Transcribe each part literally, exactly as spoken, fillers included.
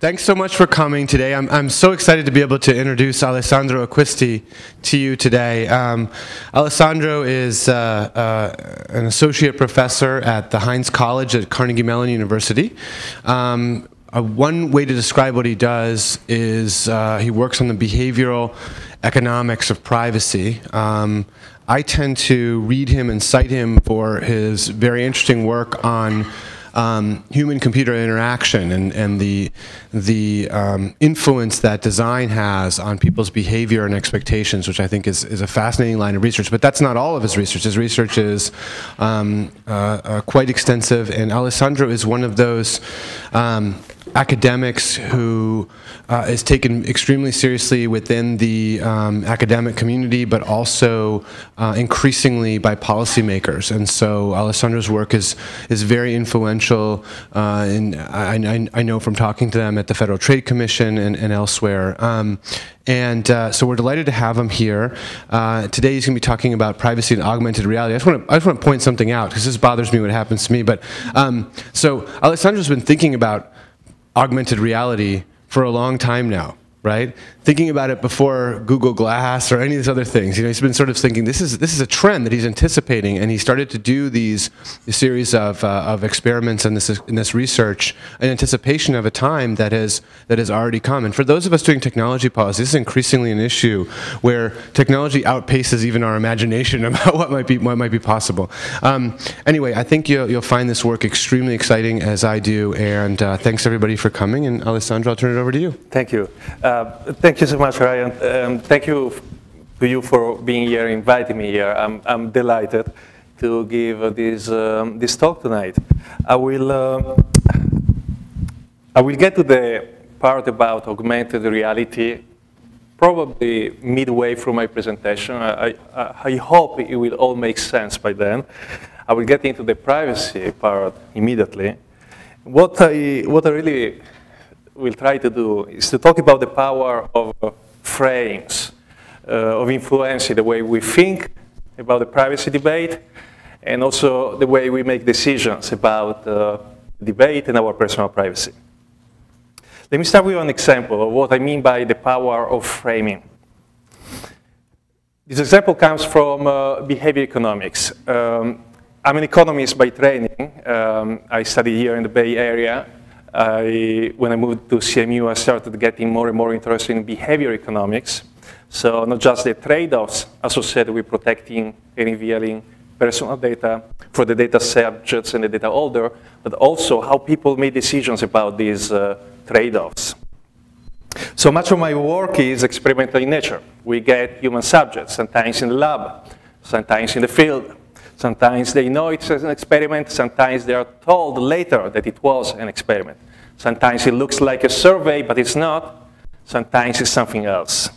Thanks so much for coming today. I'm, I'm so excited to be able to introduce Alessandro Acquisti to you today. Um, Alessandro is uh, uh, an associate professor at the Heinz College at Carnegie Mellon University. Um, uh, one way to describe what he does is uh, he works on the behavioral economics of privacy. Um, I tend to read him and cite him for his very interesting work on Um, human-computer interaction and, and the, the um, influence that design has on people's behavior and expectations, which I think is, is a fascinating line of research. But that's not all of his research. His research is um, uh, uh, quite extensive, and Alessandro is one of those um, academics who uh, is taken extremely seriously within the um, academic community, but also uh, increasingly by policymakers. And so Alessandro's work is is very influential, uh, and I, I know from talking to them at the Federal Trade Commission and, and elsewhere. Um, and uh, so we're delighted to have him here. Uh, today he's going to be talking about privacy and augmented reality. I just want to I just want to point something out, because this bothers me what happens to me. But um, so Alessandro's been thinking about augmented reality for a long time now, right? Thinking about it before Google Glass or any of these other things. You know, he's been sort of thinking this is this is a trend that he's anticipating, and he started to do these a series of uh, of experiments and this in this research in anticipation of a time that has that has already come. And for those of us doing technology policy, this is increasingly an issue where technology outpaces even our imagination about what might be what might be possible. Um, anyway, I think you'll you'll find this work extremely exciting, as I do. And uh, thanks everybody for coming. And Alessandro, I'll turn it over to you. Thank you. Uh, thank Thank you so much, Ryan. Um, thank you f to you for being here, inviting me here. I'm, I'm delighted to give this um, this talk tonight. I will uh, I will get to the part about augmented reality probably midway through my presentation. I, I, I hope it will all make sense by then. I will get into the privacy part immediately. What I what I really we'll try to do is to talk about the power of frames, uh, of influencing the way we think about the privacy debate, and also the way we make decisions about uh, debate and our personal privacy. Let me start with an example of what I mean by the power of framing. This example comes from uh, behavior economics. Um, I'm an economist by training. Um, I study here in the Bay Area. I, when I moved to C M U, I started getting more and more interested in behavior economics. So not just the trade-offs associated with protecting and revealing personal data for the data subjects and the data holder, but also how people made decisions about these uh, trade-offs. So much of my work is experimental in nature. We get human subjects, sometimes in the lab, sometimes in the field. Sometimes they know it's an experiment. Sometimes they are told later that it was an experiment. Sometimes it looks like a survey, but it's not. Sometimes it's something else.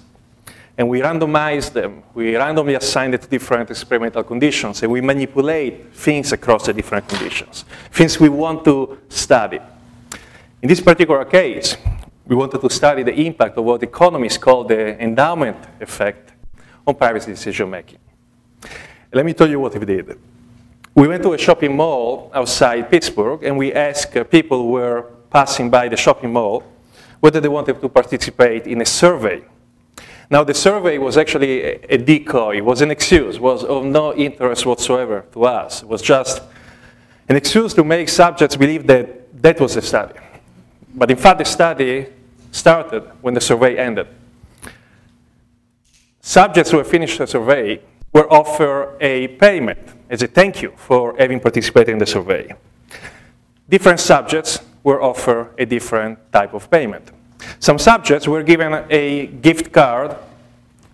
And we randomize them. We randomly assign it to different experimental conditions, and we manipulate things across the different conditions, things we want to study. In this particular case, we wanted to study the impact of what economists call the endowment effect on privacy decision-making. Let me tell you what we did. We went to a shopping mall outside Pittsburgh, and we asked people who were passing by the shopping mall whether they wanted to participate in a survey. Now, the survey was actually a decoy, it was an excuse, was of no interest whatsoever to us. It was just an excuse to make subjects believe that that was the study. But in fact, the study started when the survey ended. Subjects who had finished the survey were offered a payment as a thank you for having participated in the survey. Different subjects were offered a different type of payment. Some subjects were given a gift card,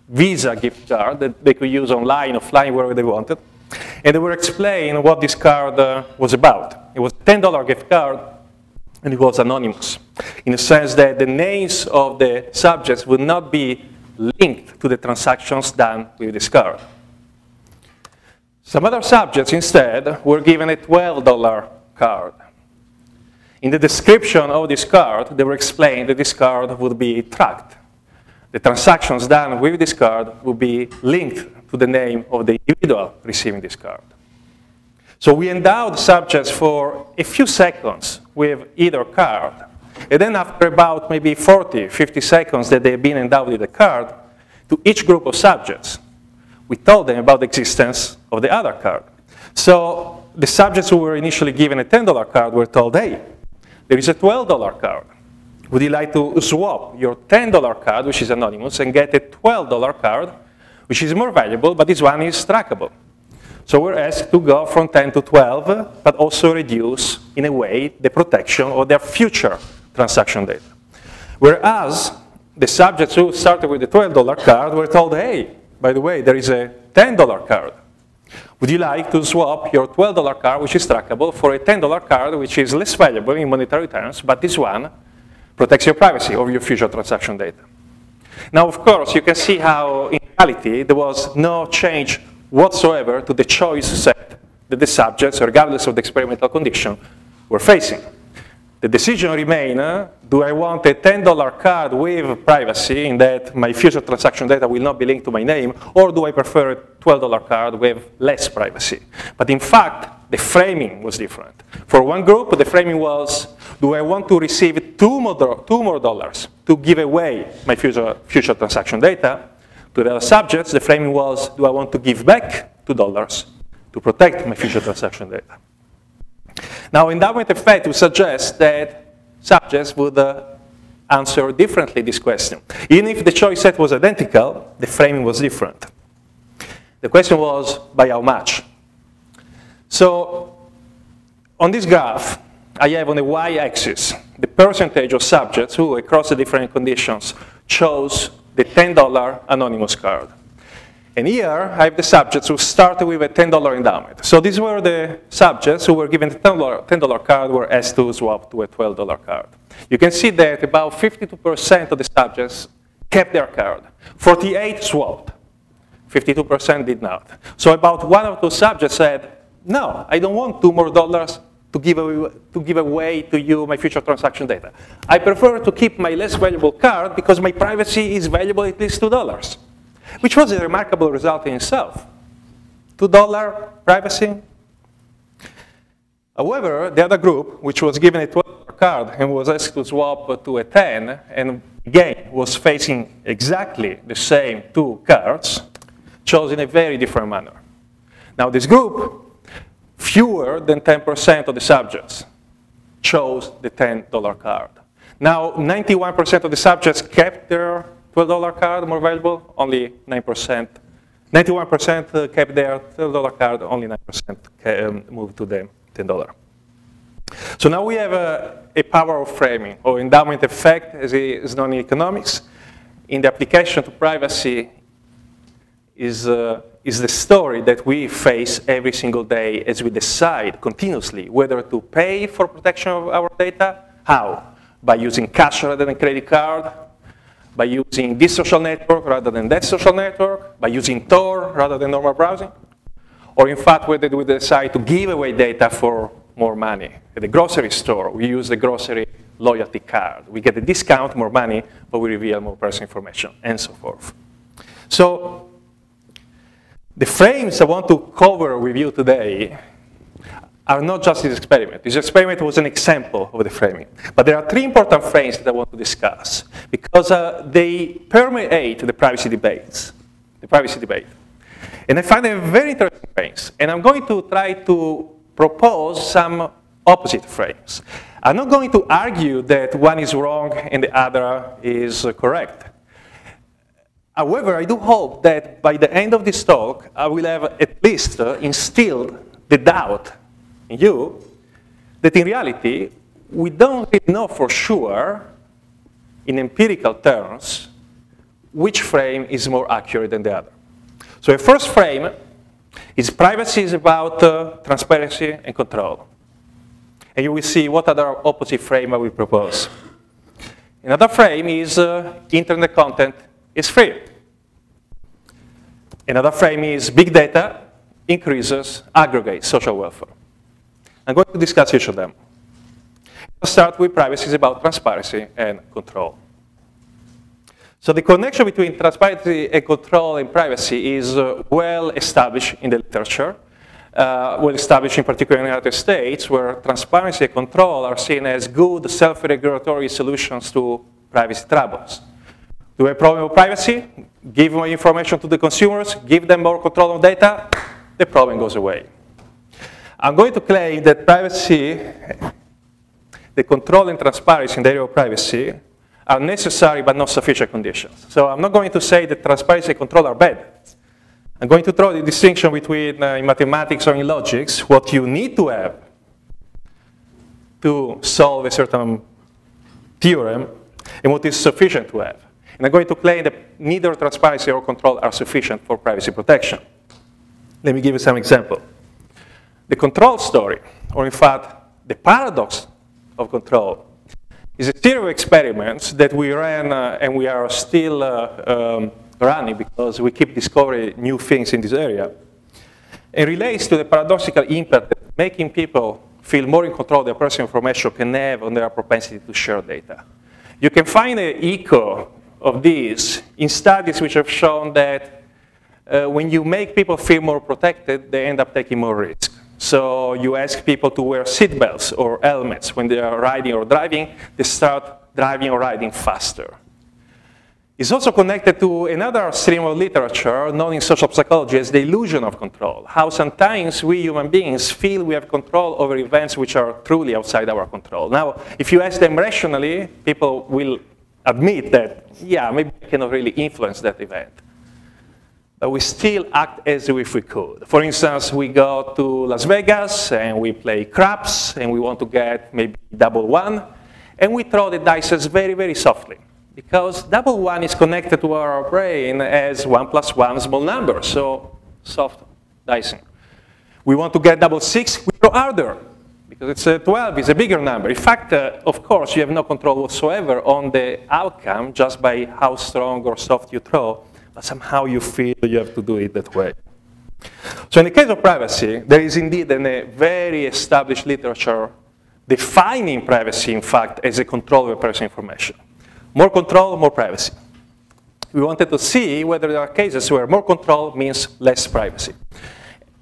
Visa gift card, that they could use online, offline, wherever they wanted. And they were explained what this card uh, was about. It was a ten dollar gift card, and it was anonymous, in the sense that the names of the subjects would not be linked to the transactions done with this card. Some other subjects instead were given a twelve dollar card. In the description of this card, they were explained that this card would be tracked. The transactions done with this card would be linked to the name of the individual receiving this card. So we endowed subjects for a few seconds with either card, And then after about maybe forty, fifty seconds that they've been endowed with a card, to each group of subjects, we told them about the existence of the other card. So the subjects who were initially given a ten dollar card were told, hey, there is a twelve dollar card. Would you like to swap your ten dollar card, which is anonymous, and get a twelve dollar card, which is more valuable, but this one is trackable? So we're asked to go from ten to twelve, but also reduce, in a way, the protection of their future transaction data. Whereas the subjects who started with the twelve dollar card were told, hey, by the way, there is a ten dollar card. Would you like to swap your twelve dollar card, which is trackable, for a ten dollar card, which is less valuable in monetary terms, but this one protects your privacy or your future transaction data? Now, of course, you can see how, in reality, there was no change whatsoever to the choice set that the subjects, regardless of the experimental condition, were facing. The decision remained, uh, do I want a ten dollar card with privacy in that my future transaction data will not be linked to my name, or do I prefer a twelve dollar card with less privacy? But in fact, the framing was different. For one group, the framing was, do I want to receive two more, two more dollars to give away my future, future transaction data? To the other subjects, the framing was, do I want to give back two dollars to protect my future transaction data? Now, endowment effect would suggest that subjects would uh, answer differently this question. Even if the choice set was identical, the framing was different. The question was, by how much? So, on this graph, I have on the y-axis the percentage of subjects who, across the different conditions, chose the ten dollar anonymous card. And here, I have the subjects who started with a ten dollar endowment. So these were the subjects who were given the ten dollar card were asked to swap to a twelve dollar card. You can see that about fifty-two percent of the subjects kept their card. forty-eight swapped. fifty-two percent did not. So about one of those subjects said, no, I don't want two more dollars to give away, to give away to you my future transaction data. I prefer to keep my less valuable card because my privacy is valuable at least two dollars. Which was a remarkable result in itself. two dollar privacy. However, the other group, which was given a twelve dollar card and was asked to swap to a ten, and again was facing exactly the same two cards, chose in a very different manner. Now this group, fewer than ten percent of the subjects chose the ten dollar card. Now ninety-one percent of the subjects kept their twelve dollar card more valuable, only nine percent. ninety-one percent kept their twelve dollar card, only nine percent moved to the ten dollar. So now we have a, a power of framing, or endowment effect, as it is known in economics. In the application to privacy is, uh, is the story that we face every single day as we decide continuously whether to pay for protection of our data. How? By using cash rather than credit card, by using this social network rather than that social network, by using Tor rather than normal browsing, or in fact whether we decide to give away data for more money. At the grocery store, we use the grocery loyalty card. We get a discount, more money, but we reveal more personal information, and so forth. So the frames I want to cover with you today are not just this experiment. This experiment was an example of the framing. But there are three important frames that I want to discuss because uh, they permeate the privacy debates, the privacy debate. And I find them very interesting frames. And I'm going to try to propose some opposite frames. I'm not going to argue that one is wrong and the other is correct. However, I do hope that by the end of this talk, I will have at least uh, instilled the doubt in you, that in reality, we don't really know for sure, in empirical terms, which frame is more accurate than the other. So the first frame is privacy is about uh, transparency and control. And you will see what other opposite frame I will propose. Another frame is uh, internet content is free. Another frame is big data increases, aggregates social welfare. I'm going to discuss each of them. Let's start with privacy is about transparency and control. So the connection between transparency and control and privacy is uh, well established in the literature. uh, were established in particular in the United States, where transparency and control are seen as good self-regulatory solutions to privacy troubles. Do we have a problem with privacy? Give more information to the consumers, give them more control of data, the problem goes away. I'm going to claim that privacy, the control and transparency in the area of privacy are necessary but not sufficient conditions. So I'm not going to say that transparency and control are bad. I'm going to draw the distinction between, uh, in mathematics or in logics, what you need to have to solve a certain theorem and what is sufficient to have. And I'm going to claim that neither transparency or control are sufficient for privacy protection. Let me give you some example. The control story, or in fact, the paradox of control, is a series of experiments that we ran uh, and we are still uh, um, running because we keep discovering new things in this area. It relates to the paradoxical impact that making people feel more in control of their personal information can have on their propensity to share data. You can find an echo of this in studies which have shown that uh, when you make people feel more protected, they end up taking more risk. So you ask people to wear seatbelts or helmets when they are riding or driving, they start driving or riding faster. It's also connected to another stream of literature known in social psychology as the illusion of control, how sometimes we human beings feel we have control over events which are truly outside our control. Now, if you ask them rationally, people will admit that, yeah, maybe I cannot really influence that event. But we still act as if we could. For instance, we go to Las Vegas and we play craps and we want to get maybe double one, and we throw the dice very, very softly because double one is connected to our brain as one plus one small number, so soft dicing. We want to get double six, we throw harder because it's a twelve, it's a bigger number. In fact, uh, of course, you have no control whatsoever on the outcome just by how strong or soft you throw. But somehow you feel you have to do it that way. So in the case of privacy, there is indeed a very established literature defining privacy, in fact, as a control of personal information. More control, more privacy. We wanted to see whether there are cases where more control means less privacy.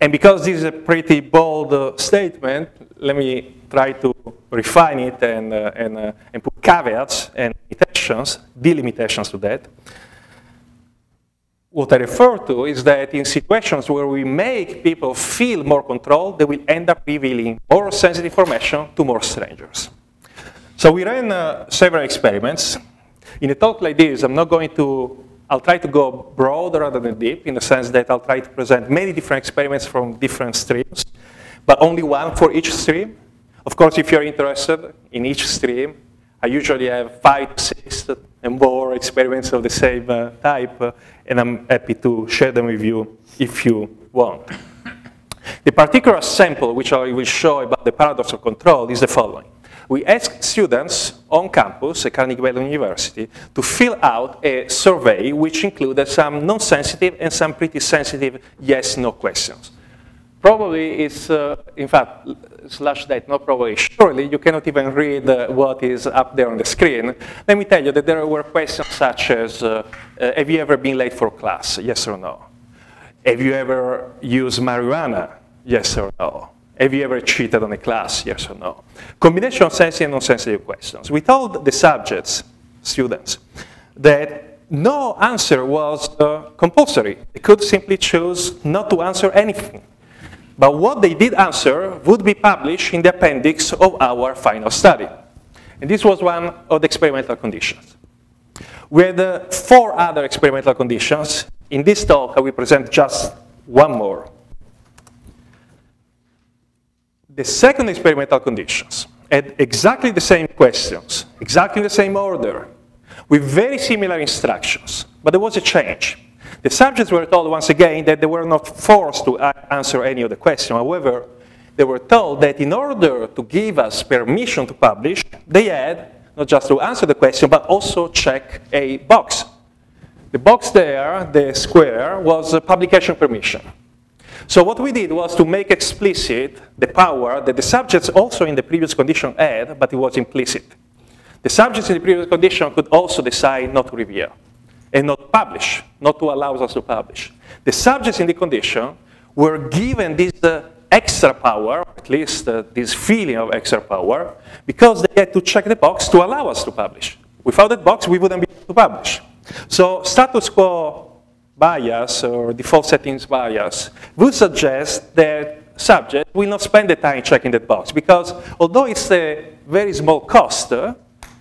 And because this is a pretty bold uh, statement, let me try to refine it and, uh, and, uh, and put caveats and limitations, delimitations to that. What I refer to is that in situations where we make people feel more control, they will end up revealing more sensitive information to more strangers. So we ran uh, several experiments. In a talk like this, I'm not going to, I'll try to go broad rather than deep, in the sense that I'll try to present many different experiments from different streams, but only one for each stream. Of course, if you're interested in each stream, I usually have five, six, and more experiments of the same uh, type, uh, and I'm happy to share them with you if you want. The particular sample which I will show about the paradox of control is the following. We asked students on campus at Carnegie Mellon University to fill out a survey which included some non-sensitive and some pretty sensitive yes-no questions. Probably it's, uh, in fact, slash that, not probably, surely you cannot even read uh, what is up there on the screen. Let me tell you that there were questions such as, uh, uh, have you ever been late for class? Yes or no. Have you ever used marijuana? Yes or no. Have you ever cheated on a class? Yes or no. Combination of sensitive and non-sensitive questions. We told the subjects, students, that no answer was uh, compulsory. They could simply choose not to answer anything. But what they did answer would be published in the appendix of our final study. And this was one of the experimental conditions. We had uh, four other experimental conditions. In this talk, I will present just one more. The second experimental conditions had exactly the same questions, exactly the same order, with very similar instructions, but there was a change. The subjects were told once again that they were not forced to answer any of the questions. However, they were told that in order to give us permission to publish, they had not just to answer the question, but also check a box. The box there, the square, was a publication permission. So what we did was to make explicit the power that the subjects also in the previous condition had, but it was implicit. The subjects in the previous condition could also decide not to reveal and not publish, not to allow us to publish. The subjects in the condition were given this uh, extra power, or at least uh, this feeling of extra power, because they had to check the box to allow us to publish. Without that box, we wouldn't be able to publish. So status quo bias or default settings bias would suggest that subject will not spend the time checking that box, because although it's a very small cost uh,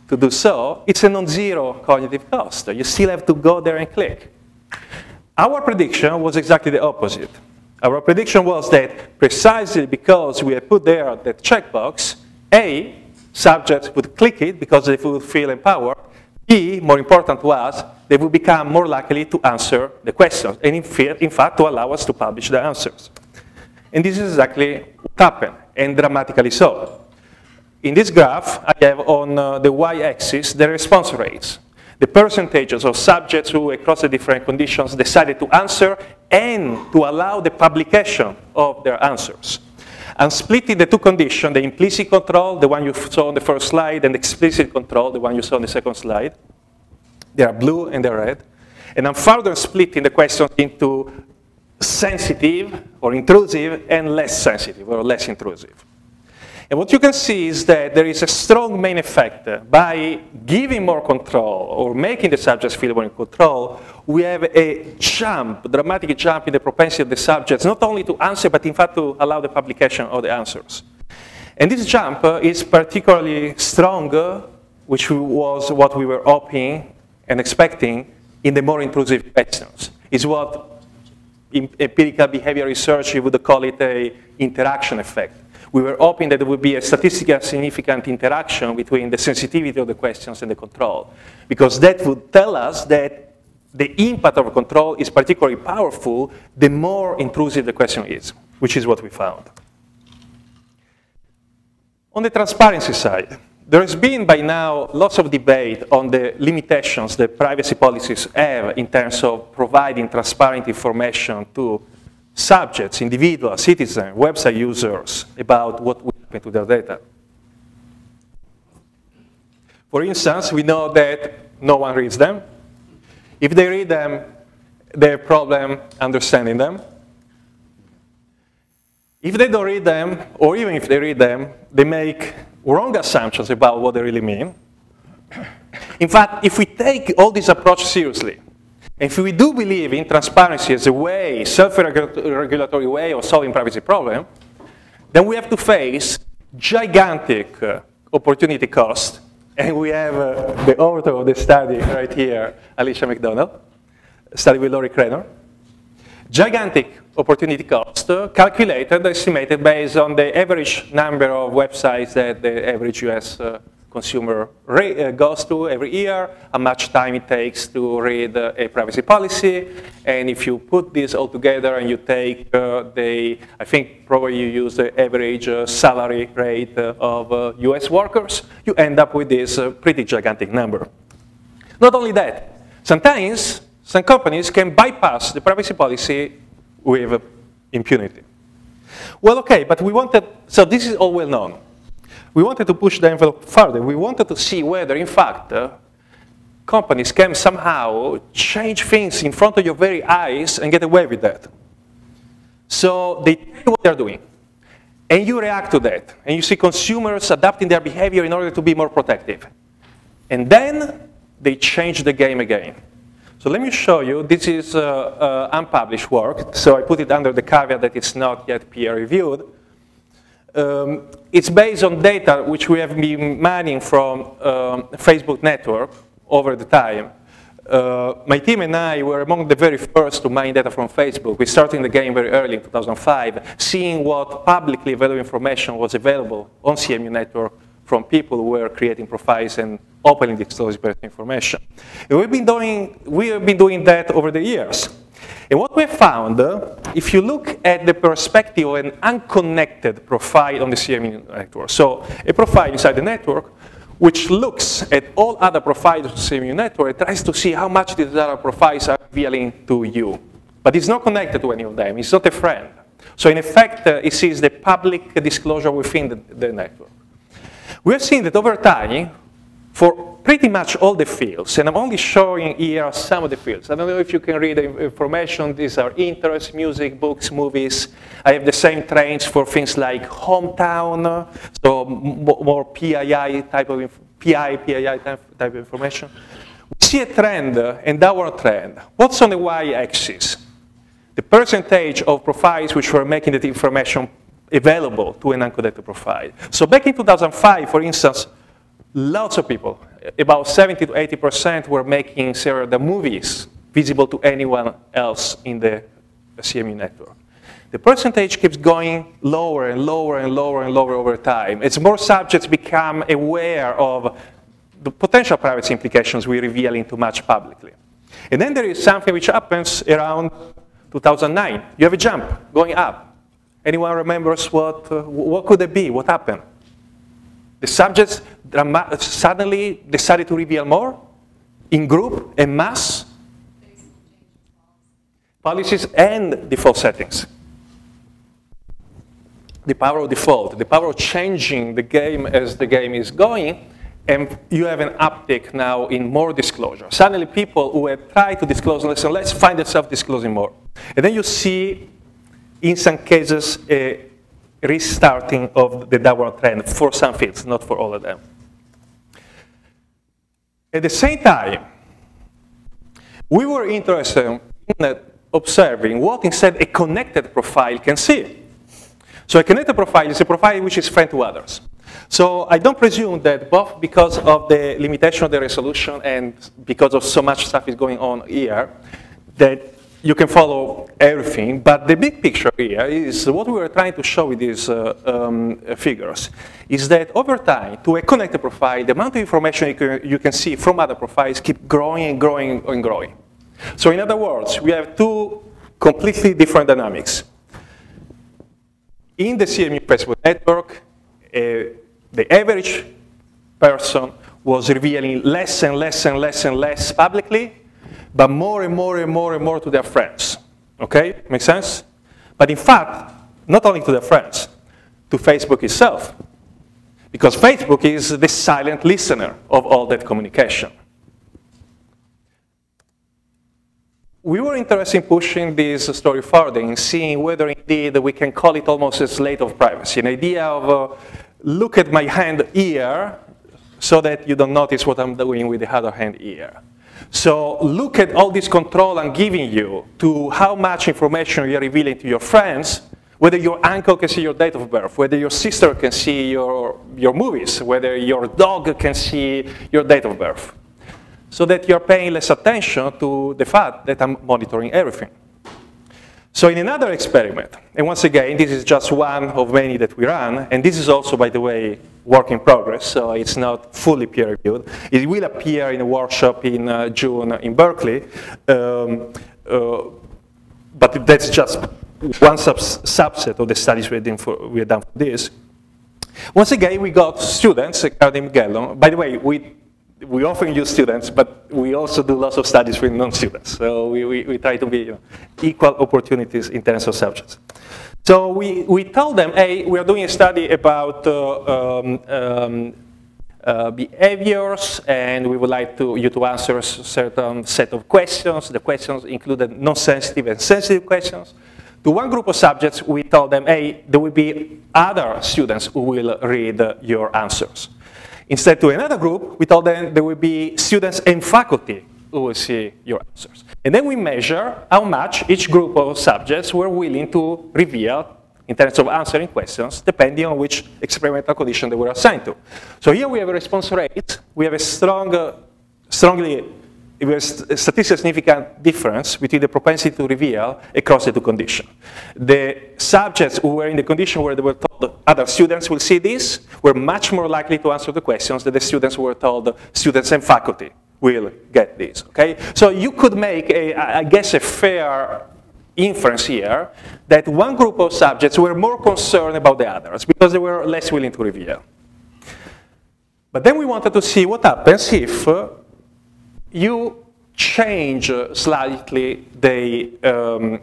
to do so, it's a non-zero cognitive cost. You still have to go there and click. Our prediction was exactly the opposite. Our prediction was that precisely because we had put there that checkbox, A, subjects would click it because they would feel empowered. B, more important to us, they would become more likely to answer the questions and in, in fact to allow us to publish the answers. And this is exactly what happened, and dramatically so. In this graph, I have on uh, the y-axis the response rates, the percentages of subjects who, across the different conditions, decided to answer and to allow the publication of their answers. And splitting the two conditions, the implicit control, the one you saw on the first slide, and explicit control, the one you saw on the second slide. They are blue and they are red. And I'm further splitting the questions into sensitive or intrusive and less sensitive or less intrusive. And what you can see is that there is a strong main effect. By giving more control or making the subjects feel more in control, we have a jump, dramatic jump in the propensity of the subjects, not only to answer, but in fact to allow the publication of the answers. And this jump is particularly strong, which was what we were hoping and expecting in the more intrusive questions. It's what in empirical behavior research, you would call it an interaction effect. We were hoping that there would be a statistically significant interaction between the sensitivity of the questions and the control, because that would tell us that the impact of control is particularly powerful the more intrusive the question is, which is what we found. On the transparency side, there has been by now lots of debate on the limitations that privacy policies have in terms of providing transparent information to subjects, individuals, citizens, website users about what will happen to their data. For instance, we know that no one reads them. If they read them, they have a problem understanding them. If they don't read them, or even if they read them, they make wrong assumptions about what they really mean. In fact, if we take all this approach seriously, if we do believe in transparency as a way, self-regulatory way of solving privacy problem, then we have to face gigantic uh, opportunity cost. And we have uh, the author of the study right here, Alicia McDonald, a study with Lorrie Cranor. Gigantic opportunity cost uh, calculated, estimated based on the average number of websites that the average U S uh, consumer re uh, goes to every year, how much time it takes to read uh, a privacy policy, and if you put this all together and you take uh, the, I think probably you use the average uh, salary rate uh, of uh, U S workers, you end up with this uh, pretty gigantic number. Not only that, sometimes some companies can bypass the privacy policy with impunity. Well, okay, but we wanted, so this is all well known. We wanted to push the envelope further. We wanted to see whether, in fact, uh, companies can somehow change things in front of your very eyes and get away with that. So they tell you what they're doing, and you react to that, and you see consumers adapting their behavior in order to be more protective. And then they change the game again. So let me show you, this is uh, uh, unpublished work, so I put it under the caveat that it's not yet peer-reviewed. Um, it's based on data which we have been mining from um, Facebook network over the time. Uh, my team and I were among the very first to mine data from Facebook. We started the game very early in two thousand five, seeing what publicly available information was available on C M U network from people who were creating profiles and openly disclosing information. And we've been doing, we have been doing that over the years. And what we found, uh, if you look at the perspective of an unconnected profile on the C M U network, so a profile inside the network, which looks at all other profiles of the C M U network, it tries to see how much these other profiles are revealing to you. But it's not connected to any of them, it's not a friend. So in effect, uh, it sees the public disclosure within the, the network. We have seen that over time, for pretty much all the fields, and I'm only showing here some of the fields. I don't know if you can read the information. These are interests, music, books, movies. I have the same trends for things like hometown, so more P I I type of, P I, P I I type of information. We see a trend, and our trend. What's on the y-axis? The percentage of profiles which were making that information available to an unconnected profile. So back in two thousand five, for instance, lots of people, about seventy to eighty percent, were making the movies visible to anyone else in the C M U network. The percentage keeps going lower and lower and lower and lower over time. As more subjects become aware of the potential privacy implications we're revealing too much publicly. And then there is something which happens around two thousand nine. You have a jump going up. Anyone remembers what, uh, what could it be? What happened? The subjects suddenly decided to reveal more in group and mass policies and default settings. The power of default, the power of changing the game as the game is going, and you have an uptick now in more disclosure. Suddenly people who have tried to disclose less and less find themselves disclosing more. And then you see, in some cases, a restarting of the downward trend for some fields, not for all of them. At the same time, we were interested in observing what instead a connected profile can see. So a connected profile is a profile which is friend to others. So I don't presume that both because of the limitation of the resolution and because of so much stuff is going on here, that you can follow everything, but the big picture here is what we were trying to show with these uh, um, figures, is that over time, to a connected profile, the amount of information you can, you can see from other profiles keep growing and growing and growing. So in other words, we have two completely different dynamics. In the C M U Facebook network, uh, the average person was revealing less and less and less and less publicly, but more and more and more and more to their friends. Okay, makes sense? But in fact, not only to their friends, to Facebook itself. Because Facebook is the silent listener of all that communication. We were interested in pushing this story further and seeing whether indeed we can call it almost a slate of privacy, an idea of uh, look at my hand here so that you don't notice what I'm doing with the other hand here. So look at all this control I'm giving you to how much information you're revealing to your friends, whether your uncle can see your date of birth, whether your sister can see your, your movies, whether your dog can see your date of birth, so that you're paying less attention to the fact that I'm monitoring everything. So in another experiment, and once again, this is just one of many that we run, and this is also, by the way, work in progress, so it's not fully peer-reviewed. It will appear in a workshop in uh, June in Berkeley, um, uh, but that's just one subs subset of the studies we have, for, we have done for this. Once again, we got students at Carnegie Mellon. By the way, we We often use students, but we also do lots of studies with non-students. So we, we, we try to be, you know, equal opportunities in terms of subjects. So we, we told them, hey, we are doing a study about uh, um, um, uh, behaviors, and we would like to, you to answer a certain set of questions. The questions included non-sensitive and sensitive questions. To one group of subjects, we told them, hey, there will be other students who will read uh, your answers. Instead, to another group, we told them there will be students and faculty who will see your answers. And then we measure how much each group of subjects were willing to reveal in terms of answering questions, depending on which experimental condition they were assigned to. So here we have a response rate. We have a strong, uh, strongly we have a statistically significant difference between the propensity to reveal across the two conditions. The subjects who were in the condition where they were told other students will see this were much more likely to answer the questions than the students who were told students and faculty will get this. Okay? So you could make, a, I guess, a fair inference here that one group of subjects were more concerned about the others because they were less willing to reveal. But then we wanted to see what happens if uh, you change slightly the, um,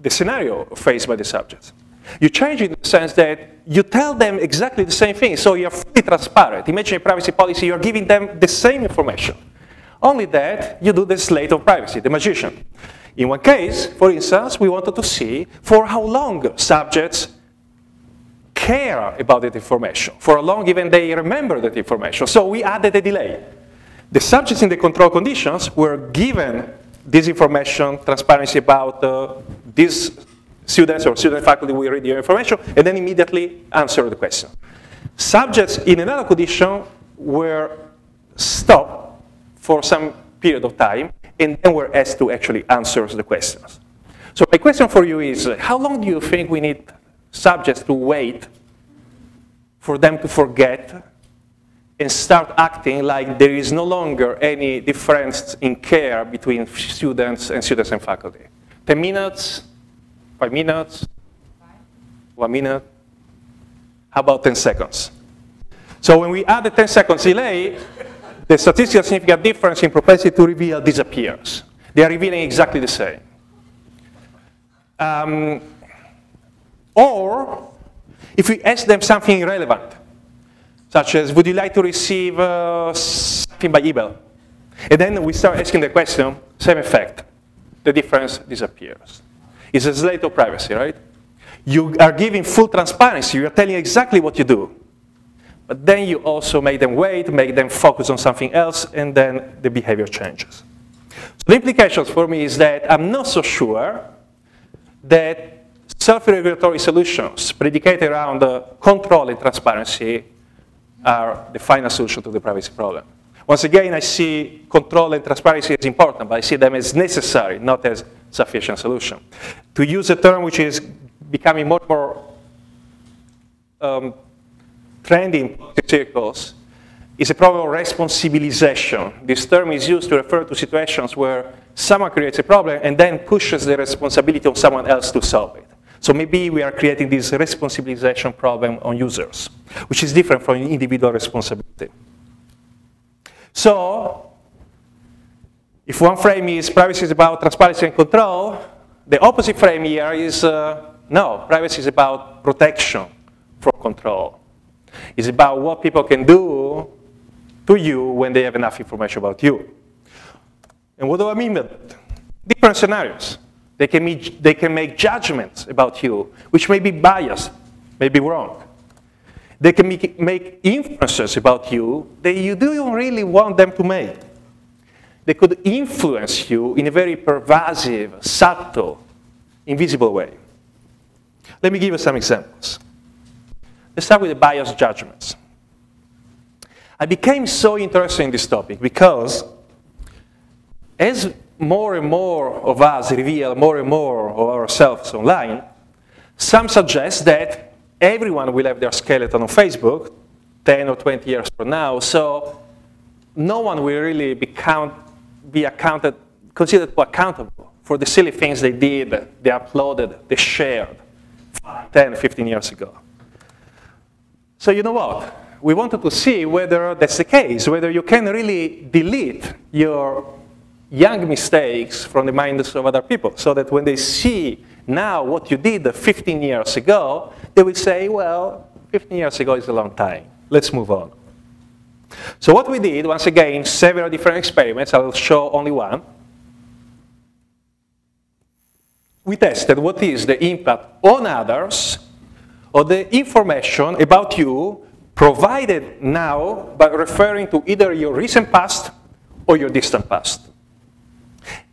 the scenario faced by the subjects. You change it in the sense that you tell them exactly the same thing, so you're fully transparent. Imagine a privacy policy, you're giving them the same information. Only that, you do the slate of privacy, the magician. In one case, for instance, we wanted to see for how long subjects care about that information, for how long even they remember that information. So we added a delay. The subjects in the control conditions were given this information, transparency about uh, this students or student faculty will read your information and then immediately answer the question. Subjects in another condition were stopped for some period of time and then were asked to actually answer the questions. So my question for you is, how long do you think we need subjects to wait for them to forget and start acting like there is no longer any difference in care between students and students and faculty? ten minutes? Five minutes, one minute, how about ten seconds? So when we add the ten seconds delay, the statistical significant difference in propensity to reveal disappears. They are revealing exactly the same. Um, or if we ask them something irrelevant, such as, would you like to receive uh, something by email? And then we start asking the question, same effect, the difference disappears. It's a slate of privacy, right? You are giving full transparency. You are telling exactly what you do. But then you also make them wait, make them focus on something else, and then the behavior changes. So the implications for me is that I'm not so sure that self-regulatory solutions predicated around uh, control and transparency are the final solution to the privacy problem. Once again, I see control and transparency as important, but I see them as necessary, not as sufficient solution. To use a term which is becoming more and more um, trendy in circles, is a problem of responsibilization. This term is used to refer to situations where someone creates a problem and then pushes the responsibility of someone else to solve it. So maybe we are creating this responsibilization problem on users, which is different from individual responsibility. So, if one frame is privacy is about transparency and control, the opposite frame here is, uh, no, privacy is about protection from control. It's about what people can do to you when they have enough information about you. And what do I mean by that? Different scenarios. They can, meet, they can make judgments about you, which may be biased, may be wrong. They can make, make inferences about you that you don't really want them to make. They could influence you in a very pervasive, subtle, invisible way. Let me give you some examples. Let's start with the biased judgments. I became so interested in this topic because as more and more of us reveal more and more of ourselves online, some suggest that everyone will have their skeleton on Facebook ten or twenty years from now, so no one will really be, count, be accounted, considered accountable for the silly things they did, they uploaded, they shared ten, fifteen years ago. So you know what? We wanted to see whether that's the case, whether you can really delete your young mistakes from the minds of other people, so that when they see now what you did fifteen years ago, they will say, well, fifteen years ago is a long time. Let's move on. So what we did, once again, several different experiments. I'll show only one. We tested what is the impact on others of the information about you provided now by referring to either your recent past or your distant past.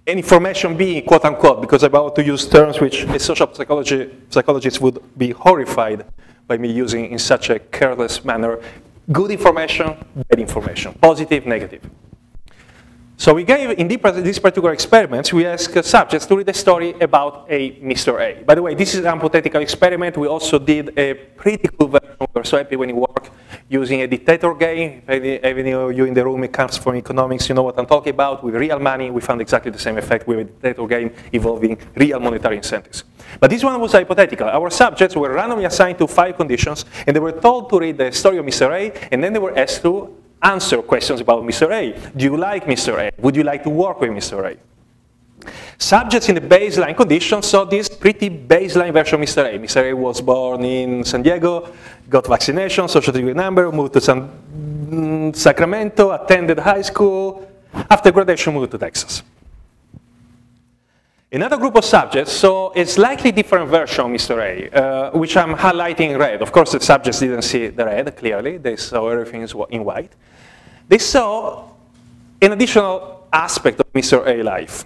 And information being, quote unquote, because I'm about to use terms which a social psychology, psychologist would be horrified by me using in such a careless manner. Good information, bad information, positive, negative. So we gave, in these particular experiments, we asked subjects to read a story about a Mister A. By the way, this is an hypothetical experiment. We also did a pretty cool version of We're So Happy When You Work using a dictator game. If any of you in the room, it comes from economics, you know what I'm talking about. With real money, we found exactly the same effect with a dictator game involving real monetary incentives. But this one was hypothetical. Our subjects were randomly assigned to five conditions, and they were told to read the story of Mister A, and then they were asked to answer questions about Mister A. Do you like Mister A? Would you like to work with Mister A? Subjects in the baseline condition, so this pretty baseline version of Mister A. Mister A was born in San Diego, got vaccination, social security number, moved to San Sacramento, attended high school, after graduation moved to Texas. Another group of subjects, so a slightly different version of Mister A, uh, which I'm highlighting in red. Of course, the subjects didn't see the red, clearly. They saw everything in white. They saw an additional aspect of Mister A life.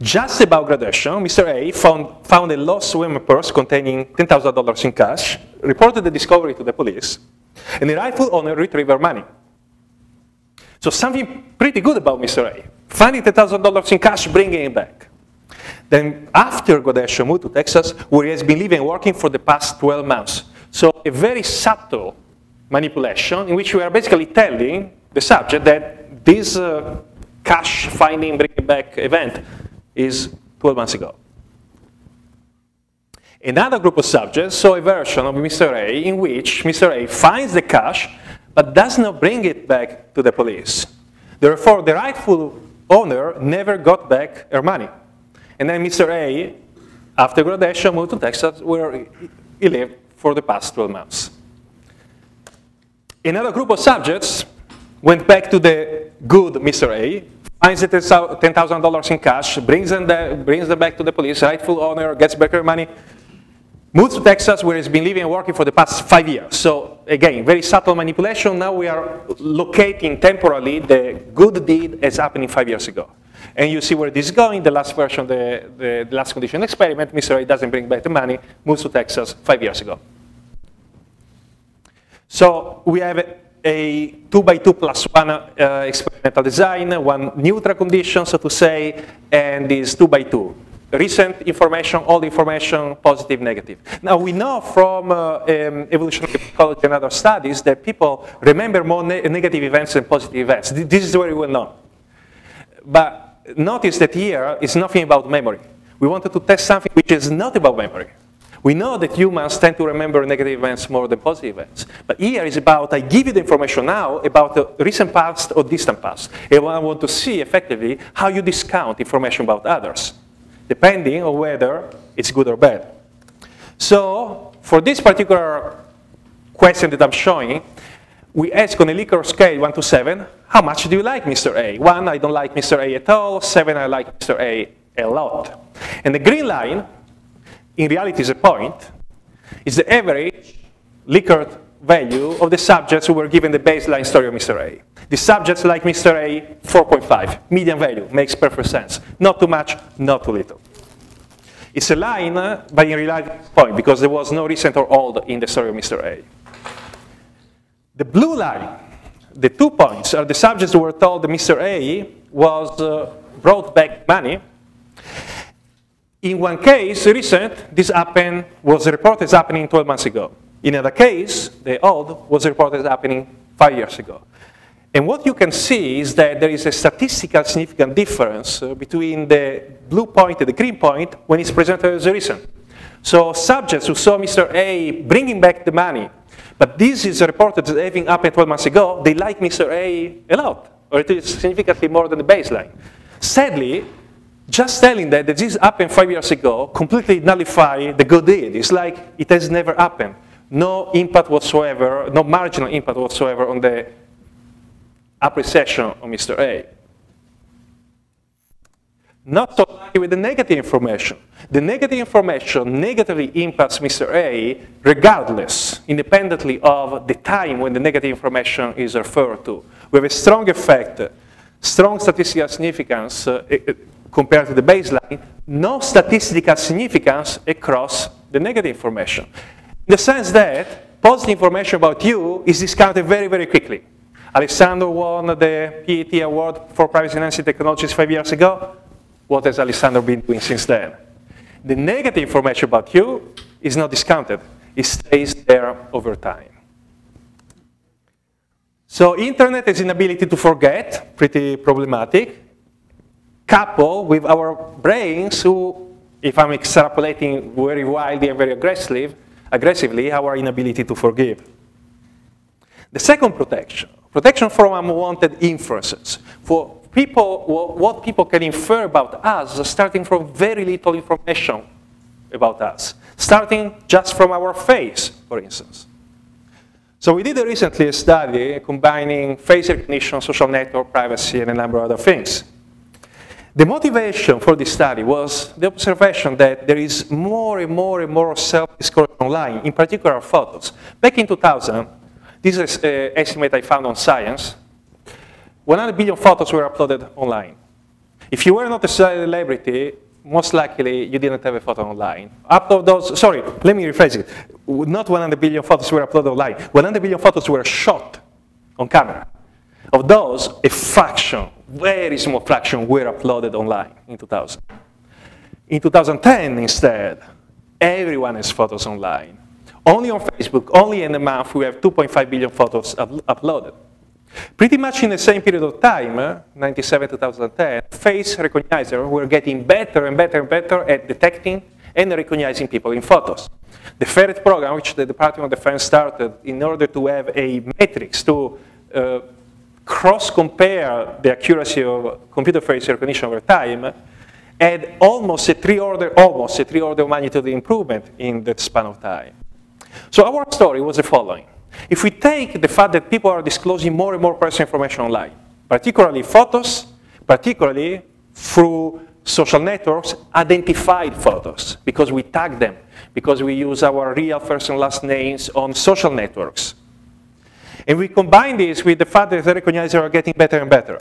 Just about graduation, Mister A found, found a lost women's purse containing ten thousand dollars in cash, reported the discovery to the police, and a rifle on a retriever money. So something pretty good about Mister A, finding ten thousand dollars in cash, bringing it back. Then after graduation, moved to Texas, where he has been living and working for the past twelve months. So a very subtle manipulation in which we are basically telling the subject that this uh, cash finding, bringing back event is twelve months ago. Another group of subjects saw a version of Mister A in which Mister A finds the cash but does not bring it back to the police. Therefore, the rightful owner never got back her money. And then Mister A, after graduation, moved to Texas, where he lived for the past twelve months. Another group of subjects went back to the good Mister A, finds the ten thousand dollars in cash, brings them, the, brings them back to the police, rightful owner, gets back her money, moves to Texas, where he's been living and working for the past five years. So again, very subtle manipulation. Now we are locating temporally the good deed as happening five years ago. And you see where this is going. The last version, the, the, the last condition experiment, Mister A doesn't bring back the money, moves to Texas five years ago. So we have a, a two by two plus one uh, experimental design, one neutral condition, so to say, and is two by two. Recent information, old information, positive, negative. Now we know from uh, um, evolutionary psychology and other studies that people remember more ne negative events than positive events. This is very well known. But notice that here is nothing about memory. We wanted to test something which is not about memory. We know that humans tend to remember negative events more than positive events. But here is about, I give you the information now about the recent past or distant past. And I want to see effectively how you discount information about others, depending on whether it's good or bad. So for this particular question that I'm showing, we ask on a Likert scale one to seven, how much do you like Mister A? one, I don't like Mister A at all. seven, I like Mister A a lot. And the green line, in reality is a point, is the average Likert value of the subjects who were given the baseline story of Mister A. The subjects like Mister A, four point five, median value, makes perfect sense. Not too much, not too little. It's a line, but in reality it's a point, because there was no recent or old in the story of Mister A. The blue line, the two points, are the subjects who were told that Mister A was uh, brought back money. In one case, recent, this happened, was reported as happening twelve months ago. In another case, the old was reported as happening five years ago. And what you can see is that there is a statistical significant difference uh, between the blue point and the green point when it's presented as recent. So subjects who saw Mister A bringing back the money, but this is reported as having happened twelve months ago, they like Mister A a lot, or it is significantly more than the baseline. Sadly, just telling that, that this happened five years ago completely nullifies the good deed. It's like it has never happened. No impact whatsoever, no marginal impact whatsoever on the appreciation of Mister A. Not so lucky with the negative information. The negative information negatively impacts Mister A regardless, independently of the time when the negative information is referred to. We have a strong effect, strong statistical significance uh, compared to the baseline, no statistical significance across the negative information. In the sense that positive information about you is discounted very, very quickly. Alessandro won the P E T Award for privacy-enhancing technologies five years ago. What has Alessandro been doing since then? The negative information about you is not discounted. It stays there over time. So internet has inability to forget, pretty problematic, coupled with our brains who, if I'm extrapolating very wildly and very aggressive, aggressively, our inability to forgive. The second protection, protection from unwanted inferences. For people, what people can infer about us, starting from very little information about us, starting just from our face, for instance. So we did recently a study combining face recognition, social network, privacy, and a number of other things. The motivation for this study was the observation that there is more and more and more self-discovery online, in particular photos. Back in two thousand, this is an estimate I found on Science, one hundred billion photos were uploaded online. If you were not a celebrity, most likely you didn't have a photo online. Upload those, sorry, let me rephrase it. Not one hundred billion photos were uploaded online. one hundred billion photos were shot on camera. Of those, a fraction, very small fraction, were uploaded online in two thousand. In two thousand ten, instead, everyone has photos online. Only on Facebook, only in a month, we have two point five billion photos up uploaded. Pretty much in the same period of time, ninety-seven to two thousand ten, face recognizers were getting better and better and better at detecting and recognizing people in photos. The Ferret program, which the Department of Defense started in order to have a matrix to uh, cross-compare the accuracy of computer face recognition over time, had almost a three-order, almost a three-order magnitude improvement in that span of time. So our story was the following. If we take the fact that people are disclosing more and more personal information online, particularly photos, particularly through social networks, identified photos, because we tag them, because we use our real first and last names on social networks. And we combine this with the fact that the recognizers are getting better and better.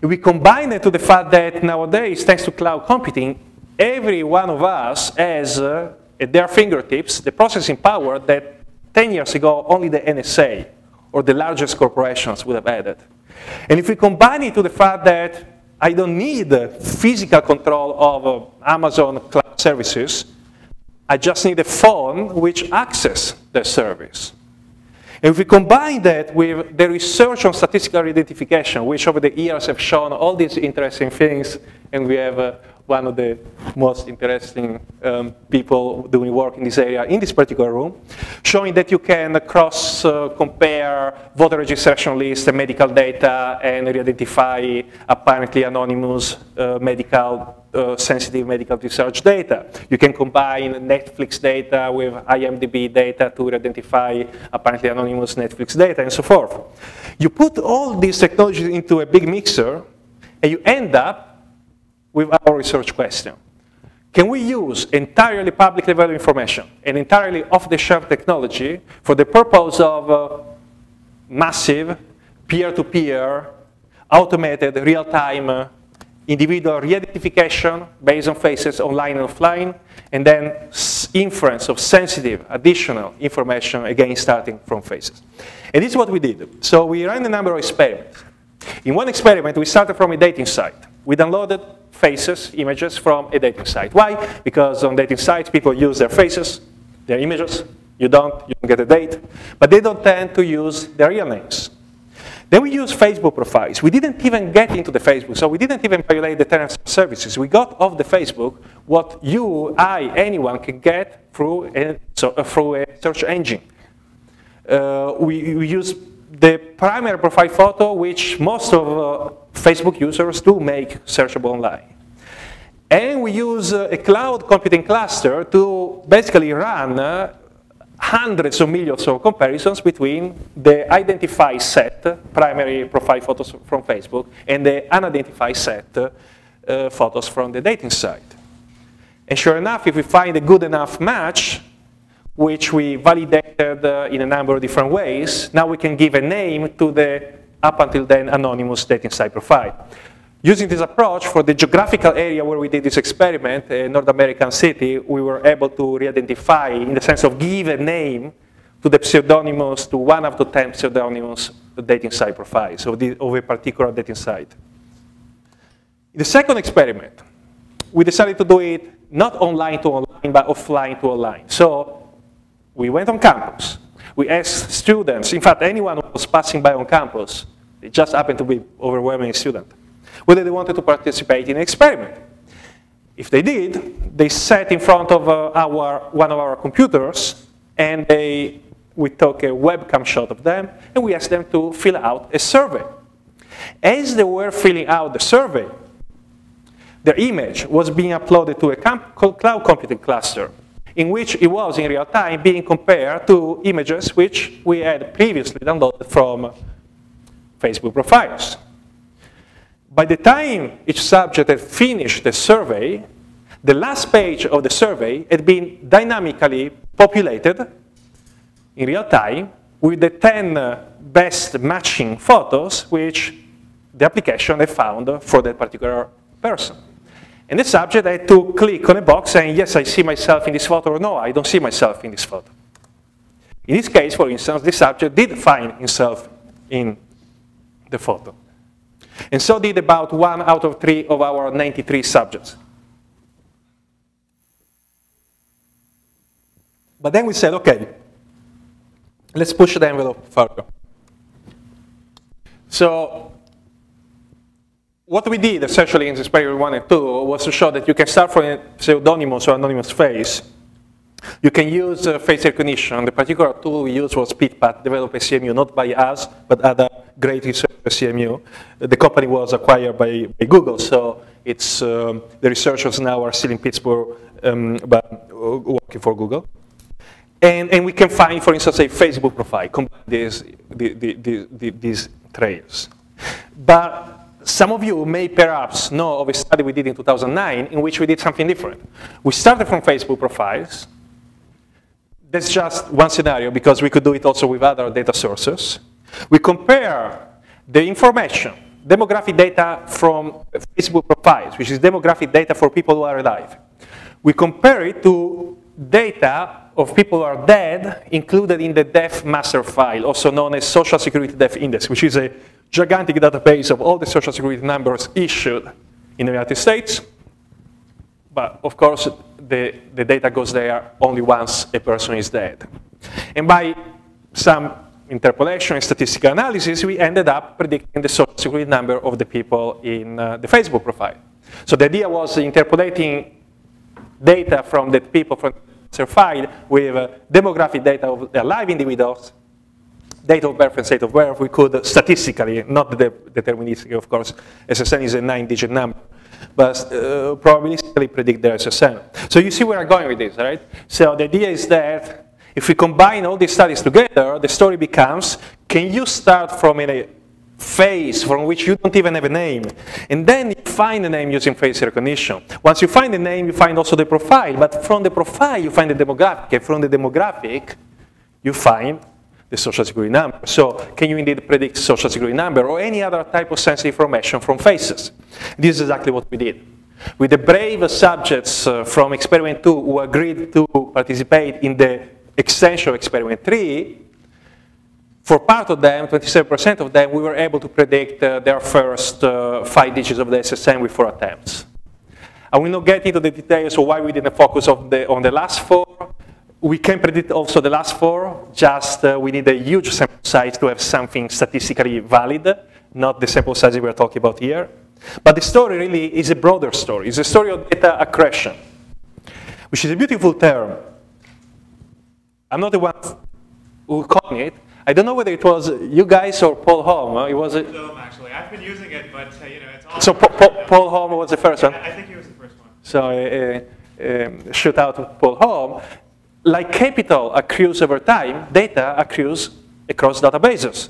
And we combine it to the fact that nowadays, thanks to cloud computing, every one of us has uh, at their fingertips the processing power that ten years ago, only the N S A or the largest corporations would have added. And if we combine it to the fact that I don't need physical control of Amazon cloud services, I just need a phone which accesses the service. And if we combine that with the research on statistical identification, which over the years have shown all these interesting things, and we have uh, one of the most interesting um, people doing work in this area in this particular room, showing that you can cross-compare uh, voter registration lists and medical data and re-identify apparently anonymous uh, medical, uh, sensitive medical research data. You can combine Netflix data with I M D B data to re-identify apparently anonymous Netflix data and so forth. You put all these technologies into a big mixer and you end up with our research question. Can we use entirely publicly available information and entirely off-the-shelf technology for the purpose of uh, massive, peer-to-peer, automated, real-time uh, individual re-identification based on faces online and offline, and then inference of sensitive additional information, again starting from faces? And this is what we did. So we ran a number of experiments. In one experiment, we started from a dating site. We downloaded faces, images from a dating site. Why? Because on dating sites, people use their faces, their images. You don't, you don't get a date. But they don't tend to use their real names. Then we use Facebook profiles. We didn't even get into the Facebook, so we didn't even violate the terms of services. We got off the Facebook what you, I, anyone can get through a, so, uh, through a search engine. Uh, we, we use the primary profile photo, which most of uh, Facebook users do make searchable online. And we use uh, a cloud computing cluster to basically run uh, hundreds of millions of comparisons between the identified set, primary profile photos from Facebook, and the unidentified set, uh, uh, photos from the dating site. And sure enough, if we find a good enough match, which we validated uh, in a number of different ways, now we can give a name to the up until then anonymous dating site profile. Using this approach for the geographical area where we did this experiment, a North American city, we were able to re-identify, in the sense of give a name to the pseudonymous, to one of the ten pseudonymous dating site profiles of, the, of a particular dating site. The second experiment, we decided to do it not online to online, but offline to online. So we went on campus. We asked students, in fact, anyone who was passing by on campus, it just happened to be an overwhelming student, whether they wanted to participate in an experiment. If they did, they sat in front of uh, our, one of our computers, and they, we took a webcam shot of them, and we asked them to fill out a survey. As they were filling out the survey, their image was being uploaded to a cloud computing cluster, in which it was in real time being compared to images which we had previously downloaded from Facebook profiles. By the time each subject had finished the survey, the last page of the survey had been dynamically populated in real time with the ten best matching photos which the application had found for that particular person. And the subject had to click on a box saying, yes, I see myself in this photo, or no, I don't see myself in this photo. In this case, for instance, the subject did find himself in the photo. And so did about one out of three of our ninety-three subjects. But then we said, okay, let's push the envelope further. So what we did essentially in experiment one and two was to show that you can start from a pseudonymous or anonymous face. You can use uh, face recognition. The particular tool we used was SpeedPath, developed by C M U, not by us, but other great research by C M U. The company was acquired by, by Google, so it's, um, the researchers now are still in Pittsburgh, um, but working for Google. And, and we can find, for instance, a Facebook profile, combine these, the, the, the, the, these trails. But some of you may perhaps know of a study we did in two thousand nine in which we did something different. We started from Facebook profiles. That's just one scenario because we could do it also with other data sources. We compare the information, demographic data from Facebook profiles, which is demographic data for people who are alive. We compare it to data of people who are dead included in the death master file, also known as Social Security Death Index, which is a gigantic database of all the Social Security numbers issued in the United States. But of course, The, the data goes there only once a person is dead. And by some interpolation and statistical analysis, we ended up predicting the social security number of the people in uh, the Facebook profile. So the idea was interpolating data from the people from the file with uh, demographic data of the alive individuals, date of birth and state of birth. We could statistically, not the deterministically, of course, S S N is a nine digit number, but uh, probabilistically predict their S S N. So you see where I'm going with this, right? So the idea is that if we combine all these studies together, the story becomes, can you start from a face from which you don't even have a name? And then you find a name using face recognition. Once you find a name, you find also the profile. But from the profile, you find the demographic. And from the demographic, you find the social security number. So can you indeed predict social security number or any other type of sensitive information from faces? This is exactly what we did. With the brave subjects uh, from experiment two who agreed to participate in the extension of experiment three, for part of them, twenty-seven percent of them, we were able to predict uh, their first uh, five digits of the S S N with four attempts. I will not get into the details of why we didn't focus on the, on the last four. We can predict also the last four, just uh, we need a huge sample size to have something statistically valid, not the sample size we're talking about here. But the story really is a broader story. It's a story of data accretion, which is a beautiful term. I'm not the one who coined it. I don't know whether it was you guys or Paul Holm. Huh? It was a Paul Holm, actually. I've been using it, but uh, you know, it's all. So pa pa Paul Holm was the first one? I think he was the first one. So uh, um, shout out to Paul Holm. Like capital accrues over time, data accrues across databases.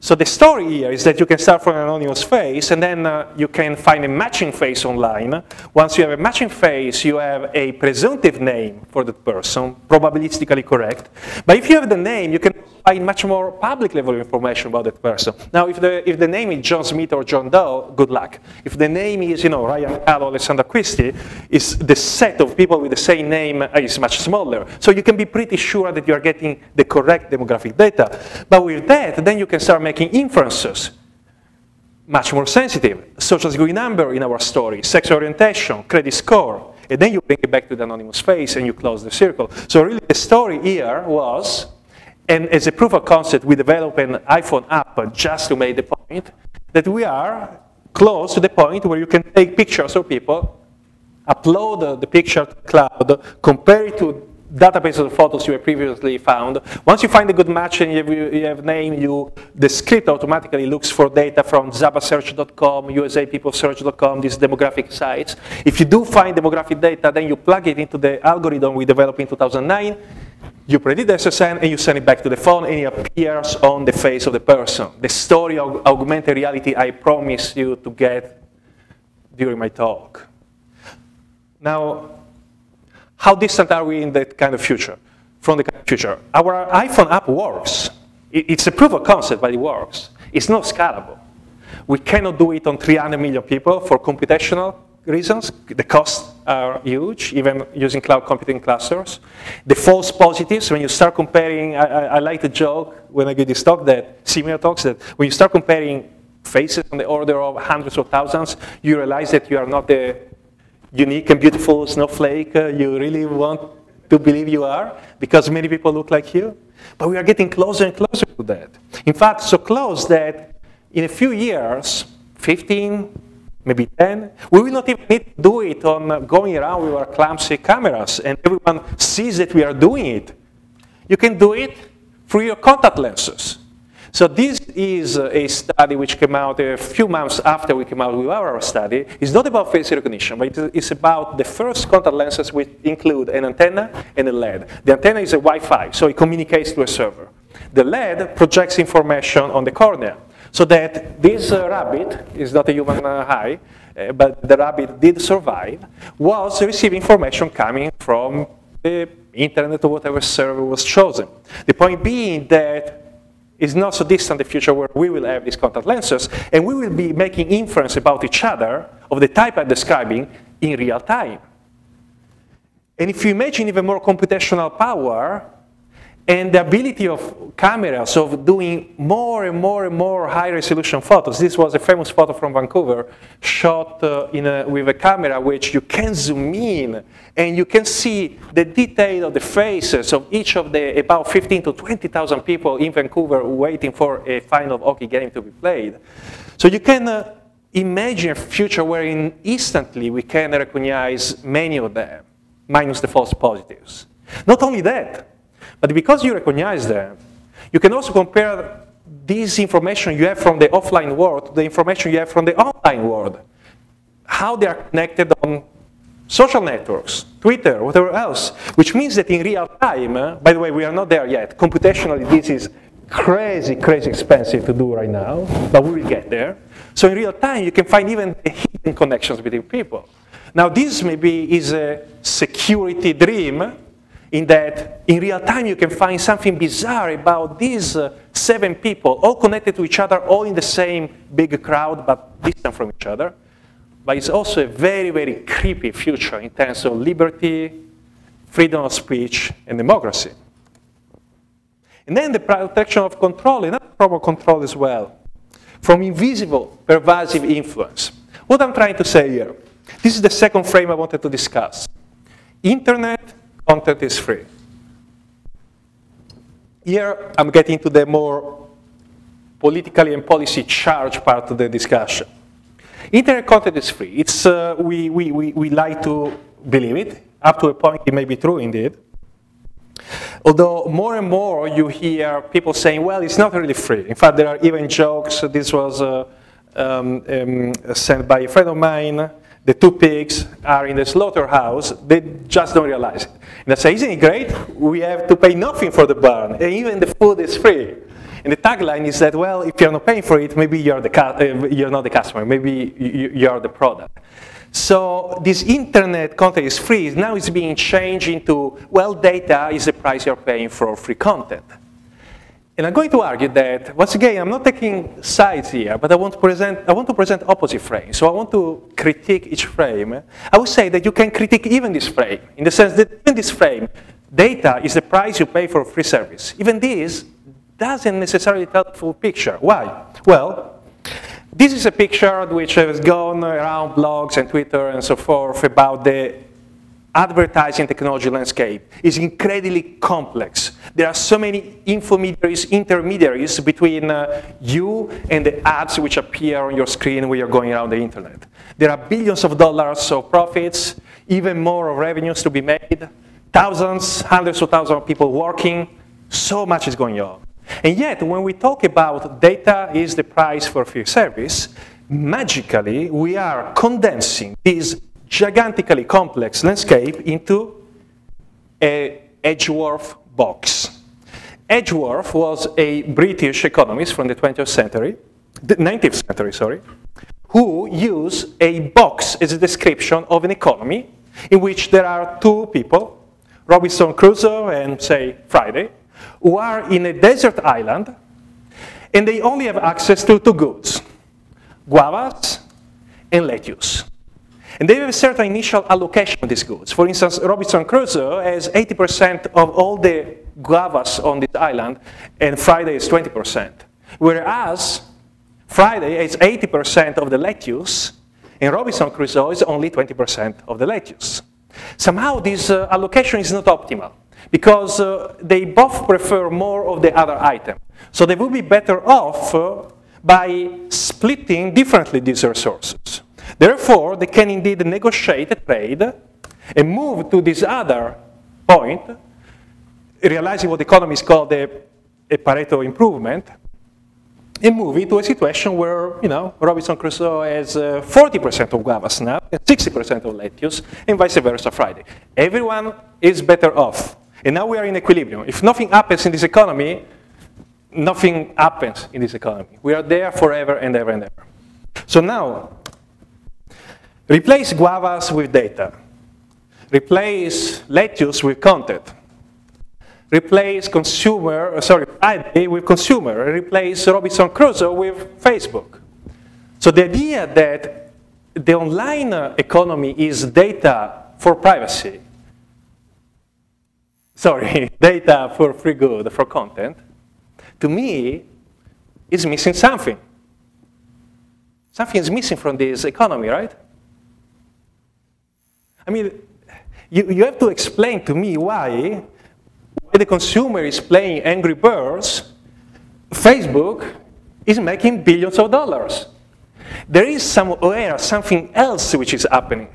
So the story here is that you can start from an anonymous face, and then uh, you can find a matching face online. Once you have a matching face, you have a presumptive name for that person, probabilistically correct. But if you have the name, you can find much more public level information about that person. Now, if the, if the name is John Smith or John Doe, good luck. If the name is, you know, Ryan Callow, Alessandro Acquisti, is the set of people with the same name is much smaller. So you can be pretty sure that you are getting the correct demographic data. But with that, then you can start making inferences much more sensitive. Social security number in our story, sex orientation, credit score, and then you bring it back to the anonymous face and you close the circle. So really the story here was, and as a proof of concept, we developed an iPhone app just to make the point that we are close to the point where you can take pictures of people, upload the picture to the cloud, compare it to databases of photos you have previously found. Once you find a good match and you have name, you, the script automatically looks for data from Zaba Search dot com, U S A People Search dot com, these demographic sites. If you do find demographic data, then you plug it into the algorithm we developed in two thousand nine, you predict the S S N, and you send it back to the phone, and it appears on the face of the person. The story of augmented reality I promise you to get during my talk. Now, how distant are we in that kind of future, from the kind of future? Our iPhone app works. It's a proof of concept, but it works. It's not scalable. We cannot do it on three hundred million people for computational reasons. The costs are huge, even using cloud computing clusters. The false positives, when you start comparing, I, I, I like to joke when I give this talk, that similar talks, that when you start comparing faces on the order of hundreds of thousands, you realize that you are not the unique and beautiful snowflake uh, you really want to believe you are, because many people look like you. But we are getting closer and closer to that. In fact, so close that in a few years, fifteen, maybe ten, we will not even need to do it on uh, going around with our clumsy cameras and everyone sees that we are doing it. You can do it through your contact lenses. So this is a study which came out a few months after we came out with our study. It's not about face recognition, but it's about the first contact lenses which include an antenna and a L E D. The antenna is a Wi-Fi, so it communicates to a server. The L E D projects information on the cornea, so that this uh, rabbit, is not a human uh, eye, uh, but the rabbit did survive, was receiving information coming from the internet or whatever server was chosen. The point being that it's not so distant the future where we will have these contact lenses, and we will be making inference about each other of the type I'm describing in real time. And if you imagine even more computational power and the ability of cameras of doing more and more and more high-resolution photos. This was a famous photo from Vancouver shot uh, in a, with a camera which you can zoom in and you can see the detail of the faces of each of the about fifteen to twenty thousand people in Vancouver waiting for a final hockey game to be played. So you can uh, imagine a future wherein instantly we can recognize many of them, minus the false positives. Not only that, but because you recognize them, you can also compare this information you have from the offline world to the information you have from the online world. How they are connected on social networks, Twitter, whatever else. Which means that in real time, uh, by the way, we are not there yet. Computationally, this is crazy, crazy expensive to do right now, but we will get there. So in real time, you can find even the hidden connections between people. Now, this maybe is a security dream, in that in real time you can find something bizarre about these uh, seven people, all connected to each other, all in the same big crowd, but distant from each other. But it's also a very, very creepy future in terms of liberty, freedom of speech, and democracy. And then the protection of control, and not proper control as well, from invisible, pervasive influence. What I'm trying to say here, this is the second frame I wanted to discuss. Internet content is free. Here, I'm getting to the more politically and policy charged part of the discussion. Internet content is free. It's, uh, we, we, we, we like to believe it. Up to a point, it may be true indeed. Although more and more you hear people saying, well, it's not really free. In fact, there are even jokes. This was uh, um, um, sent by a friend of mine. The two pigs are in the slaughterhouse, they just don't realize it. And I say, isn't it great? We have to pay nothing for the barn, and even the food is free. And the tagline is that, well, if you're not paying for it, maybe you're, the uh, you're not the customer, maybe you're the product. So this internet content is free, now it's being changed into, well, data is the price you're paying for free content. And I'm going to argue that, once again, I'm not taking sides here, but I want to present, I want to present opposite frames. So I want to critique each frame. I would say that you can critique even this frame, in the sense that even this frame, data is the price you pay for a free service. Even this doesn't necessarily tell the full picture. Why? Well, this is a picture which has gone around blogs and Twitter and so forth about the advertising technology landscape. Is incredibly complex. There are so many intermediaries, intermediaries between uh, you and the ads which appear on your screen when you're going around the internet. There are billions of dollars of profits, even more of revenues to be made. thousands, hundreds of thousands of people working, so much is going on. And yet, when we talk about data is the price for free service, magically we are condensing this gigantically complex landscape into an Edgeworth box. Edgeworth was a British economist from the twentieth century, the nineteenth century, sorry, who used a box as a description of an economy in which there are two people, Robinson Crusoe and, say, Friday, who are in a desert island, and they only have access to two goods, guavas and lettuce. And they have a certain initial allocation of these goods. For instance, Robinson Crusoe has eighty percent of all the guavas on this island, and Friday is twenty percent. Whereas Friday is eighty percent of the lettuce, and Robinson Crusoe is only twenty percent of the lettuce. Somehow this uh, allocation is not optimal, because uh, they both prefer more of the other item. So they would be better off uh, by splitting differently these resources. Therefore, they can indeed negotiate a trade and move to this other point, realizing what economists call the Pareto improvement, and move it to a situation where, you know, Robinson Crusoe has uh, forty percent of guavas now, and sixty percent of lettuce, and vice versa Friday. Everyone is better off. And now we are in equilibrium. If nothing happens in this economy, nothing happens in this economy. We are there forever and ever and ever. So now, replace guavas with data. Replace lettuce with content. Replace consumer, sorry, Friday with consumer. Replace Robinson Crusoe with Facebook. So the idea that the online economy is data for privacy, sorry, data for free good, for content, to me is missing something. Something is missing from this economy, right? I mean, you, you have to explain to me why the consumer is playing Angry Birds, Facebook is making billions of dollars. There is somewhere something else which is happening.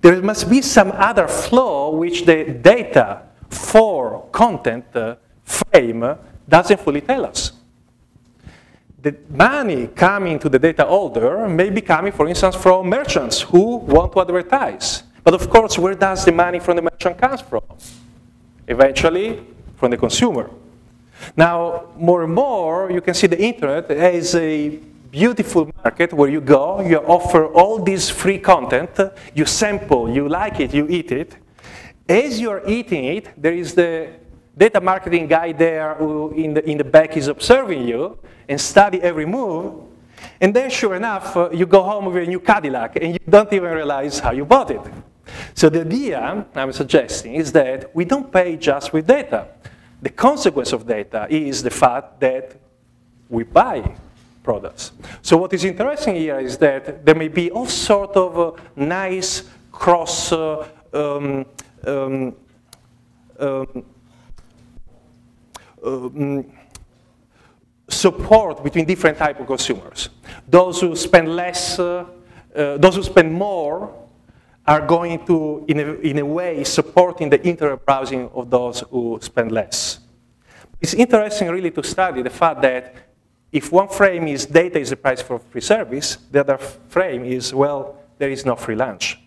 There must be some other flaw which the data for content uh, frame doesn't fully tell us. The money coming to the data holder may be coming, for instance, from merchants who want to advertise. But of course, where does the money from the merchant come from? Eventually, from the consumer. Now, more and more, you can see the internet as a beautiful market where you go, you offer all this free content, you sample, you like it, you eat it. As you're eating it, there is the data marketing guy there who in the, in the back is observing you and study every move. And then, sure enough, you go home with a new Cadillac and you don't even realize how you bought it. So the idea I'm suggesting is that we don't pay just with data. The consequence of data is the fact that we buy products. So what is interesting here is that there may be all sorts of nice cross uh, um, um, um, um, support between different types of consumers. Those who spend less, uh, uh, those who spend more, are going to, in a, in a way, supporting the internet browsing of those who spend less. It's interesting really to study the fact that if one frame is data is the price for free service, the other frame is, well, there is no free lunch.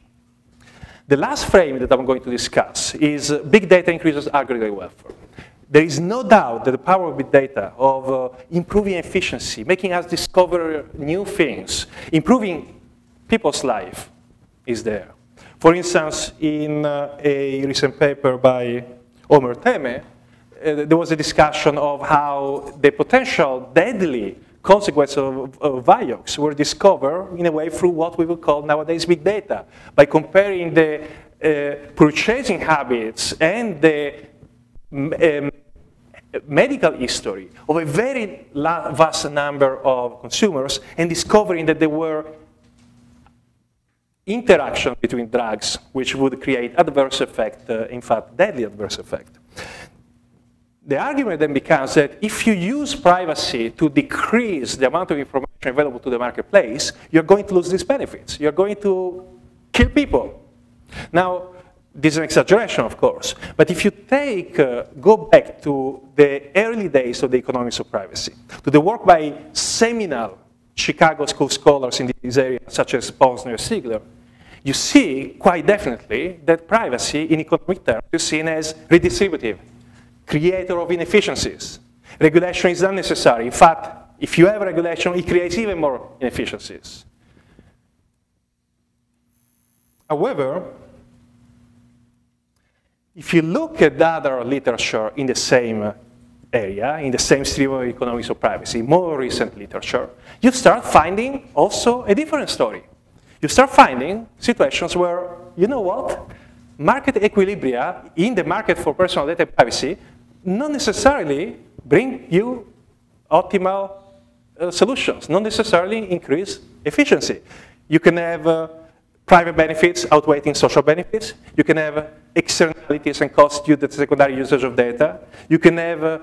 The last frame that I'm going to discuss is big data increases aggregate welfare. There is no doubt that the power of big data, of uh, improving efficiency, making us discover new things, improving people's life is there. For instance, in uh, a recent paper by Omer Temme, uh, there was a discussion of how the potential deadly consequences of, of Vioxx were discovered in a way through what we would call nowadays big data, by comparing the uh, purchasing habits and the um, medical history of a very vast number of consumers and discovering that they were interaction between drugs, which would create adverse effect, uh, in fact, deadly adverse effect. The argument then becomes that if you use privacy to decrease the amount of information available to the marketplace, you're going to lose these benefits. You're going to kill people. Now, This is an exaggeration, of course, but if you take, uh, go back to the early days of the economics of privacy, to the work by seminal Chicago school scholars in this area, such as Posner and Siegler, you see quite definitely that privacy in economic terms is seen as redistributive, creator of inefficiencies. Regulation is unnecessary. In fact, if you have regulation, it creates even more inefficiencies. However, if you look at other literature in the same area, in the same stream of economics of privacy, more recent literature, you start finding also a different story. You start finding situations where, you know what, market equilibria in the market for personal data privacy not necessarily bring you optimal uh, solutions, not necessarily increase efficiency. You can have uh, private benefits outweighing social benefits. You can have externalities and costs due to the secondary usage of data. You can have uh,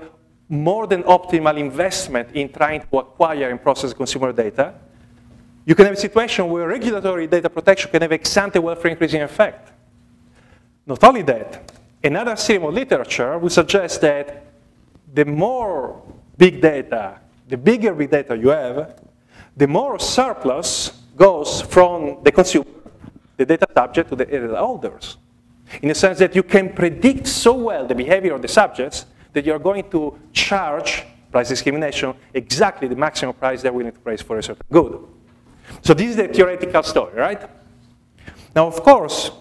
more than optimal investment in trying to acquire and process consumer data. You can have a situation where regulatory data protection can have ex-ante welfare increasing effect. Not only that, another stream of literature would suggest that the more big data, the bigger big data you have, the more surplus goes from the consumer, the data subject, to the data holders, in the sense that you can predict so well the behavior of the subjects that you're going to charge, price discrimination, exactly the maximum price they're willing to pay for a certain good. So this is the theoretical story, right? Now, of course,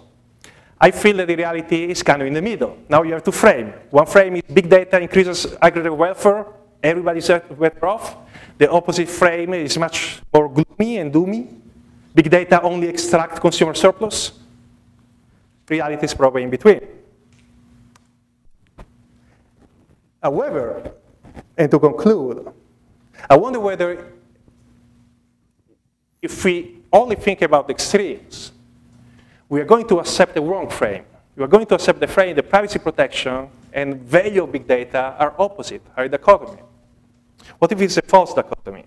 I feel that the reality is kind of in the middle. Now you have two frames. One frame is big data increases aggregate welfare, everybody's better off. The opposite frame is much more gloomy and doomy. Big data only extract consumer surplus. Reality is probably in between. However, and to conclude, I wonder whether if we only think about extremes, we are going to accept the wrong frame. We are going to accept the frame that privacy protection and value of big data are opposite, are a dichotomy. What if it's a false dichotomy?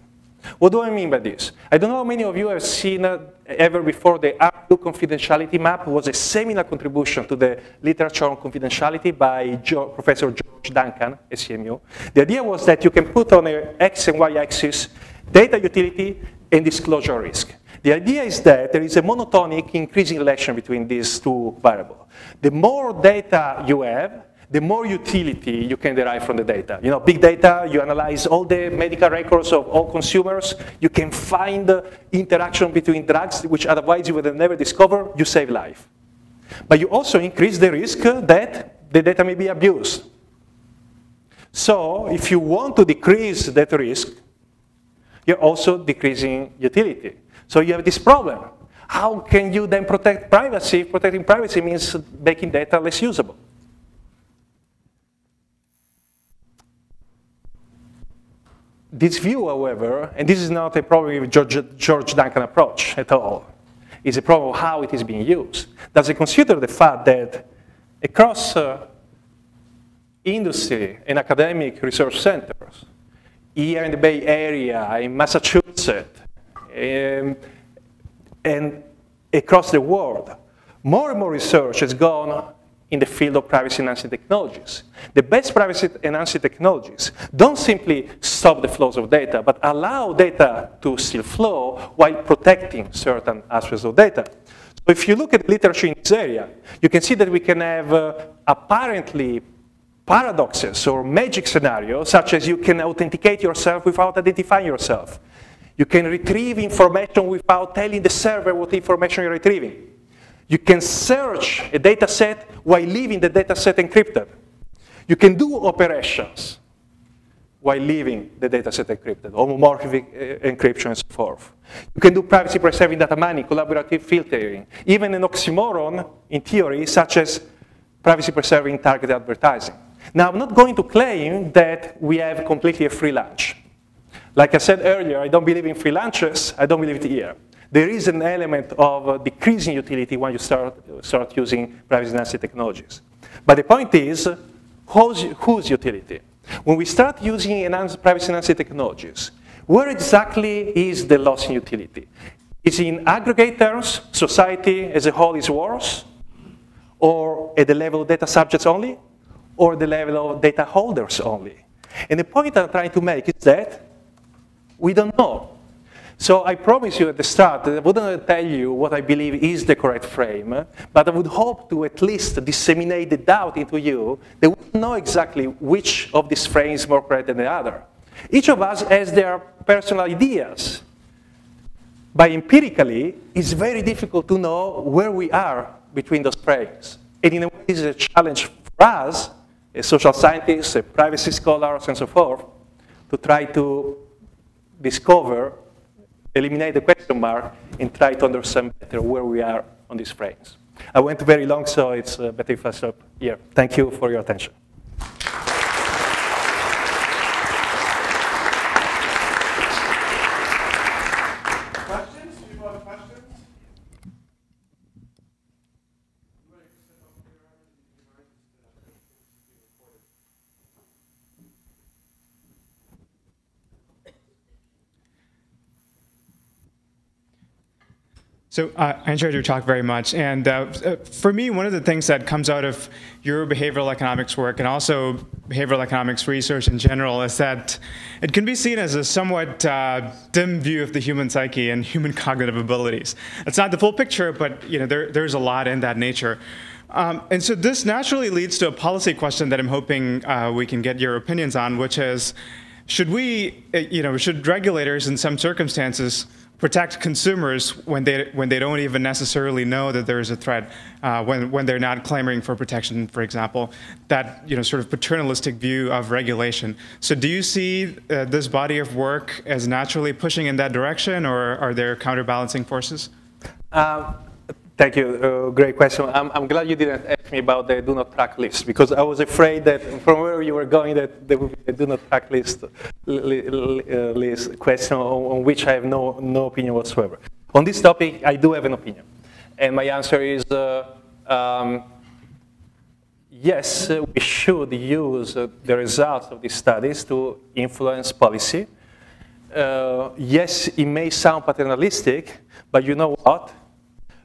What do I mean by this? I don't know how many of you have seen uh, ever before the R two confidentiality map. It was a seminal contribution to the literature on confidentiality by jo Professor George Duncan, S C M U. The idea was that you can put on an X and Y axis data utility and disclosure risk. The idea is that there is a monotonic increasing relation between these two variables. The more data you have, the more utility you can derive from the data. You know, big data, you analyze all the medical records of all consumers. You can find the interaction between drugs, which otherwise you would have never discovered. You save life. But you also increase the risk that the data may be abused. So if you want to decrease that risk, you're also decreasing utility. So you have this problem. How can you then protect privacy? Protecting privacy means making data less usable. This view, however, and this is not a problem with George, George Duncan approach at all. It's a problem of how it is being used. Does it consider the fact that across uh, industry and academic research centers, here in the Bay Area, in Massachusetts, um, and across the world, more and more research has gone in the field of privacy-enhancing technologies. The best privacy-enhancing technologies don't simply stop the flows of data, but allow data to still flow while protecting certain aspects of data. So if you look at literature in this area, you can see that we can have uh, apparently paradoxes or magic scenarios, such as you can authenticate yourself without identifying yourself. You can retrieve information without telling the server what information you're retrieving. You can search a data set while leaving the data set encrypted. You can do operations while leaving the data set encrypted, homomorphic encryption and so forth. You can do privacy preserving data mining, collaborative filtering, even an oxymoron in theory, such as privacy preserving targeted advertising. Now, I'm not going to claim that we have completely a free lunch. Like I said earlier, I don't believe in free lunches, I don't believe it here. There is an element of decreasing utility when you start, start using privacy-enhancing technologies. But the point is, whose, whose utility? When we start using privacy-enhancing technologies, where exactly is the loss in utility? Is it in aggregate terms, society as a whole is worse? or at the level of data subjects only, or the level of data holders only. And the point I'm trying to make is that we don't know. So I promise you at the start that I wouldn't tell you what I believe is the correct frame, but I would hope to at least disseminate the doubt into you that we don't know exactly which of these frames is more correct than the other. Each of us has their personal ideas. But empirically, it's very difficult to know where we are between those frames. And in a way, this is a challenge for us, as social scientists, as privacy scholars, and so forth, to try to discover, eliminate the question mark, and try to understand better where we are on these frames. I went very long, so it's better if I stop here. Thank you for your attention. So uh, I enjoyed your talk very much. And uh, for me, one of the things that comes out of your behavioral economics work and also behavioral economics research in general is that it can be seen as a somewhat uh, dim view of the human psyche and human cognitive abilities. It's not the full picture, but you know, there, there's a lot in that nature. Um, and so this naturally leads to a policy question that I'm hoping uh, we can get your opinions on, which is, should we, you know, should regulators in some circumstances protect consumers when they when they don't even necessarily know that there is a threat, uh, when when they're not clamoring for protection, for example, that you know sort of paternalistic view of regulation. So, do you see uh, this body of work as naturally pushing in that direction, or are there counterbalancing forces? Um, thank you. Uh, great question. I'm I'm glad you didn't ask me about the do not track list, because I was afraid that from where you were going that there would be a do not track list. List question on which I have no, no opinion whatsoever. On this topic, I do have an opinion. And my answer is, uh, um, yes, we should use the results of these studies to influence policy. Uh, yes, it may sound paternalistic, but you know what?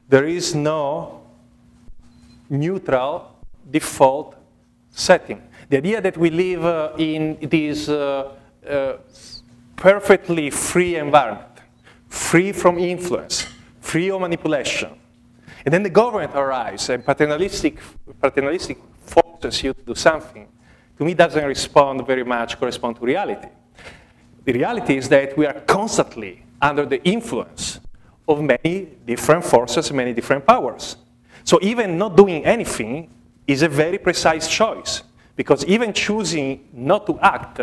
There is no neutral default setting. The idea that we live uh, in these uh, Uh, perfectly free environment, free from influence, free of manipulation. And then the government arrives and paternalistic, paternalistic forces you to do something. To me, doesn't respond very much, correspond to reality. The reality is that we are constantly under the influence of many different forces, many different powers. So even not doing anything is a very precise choice, because even choosing not to act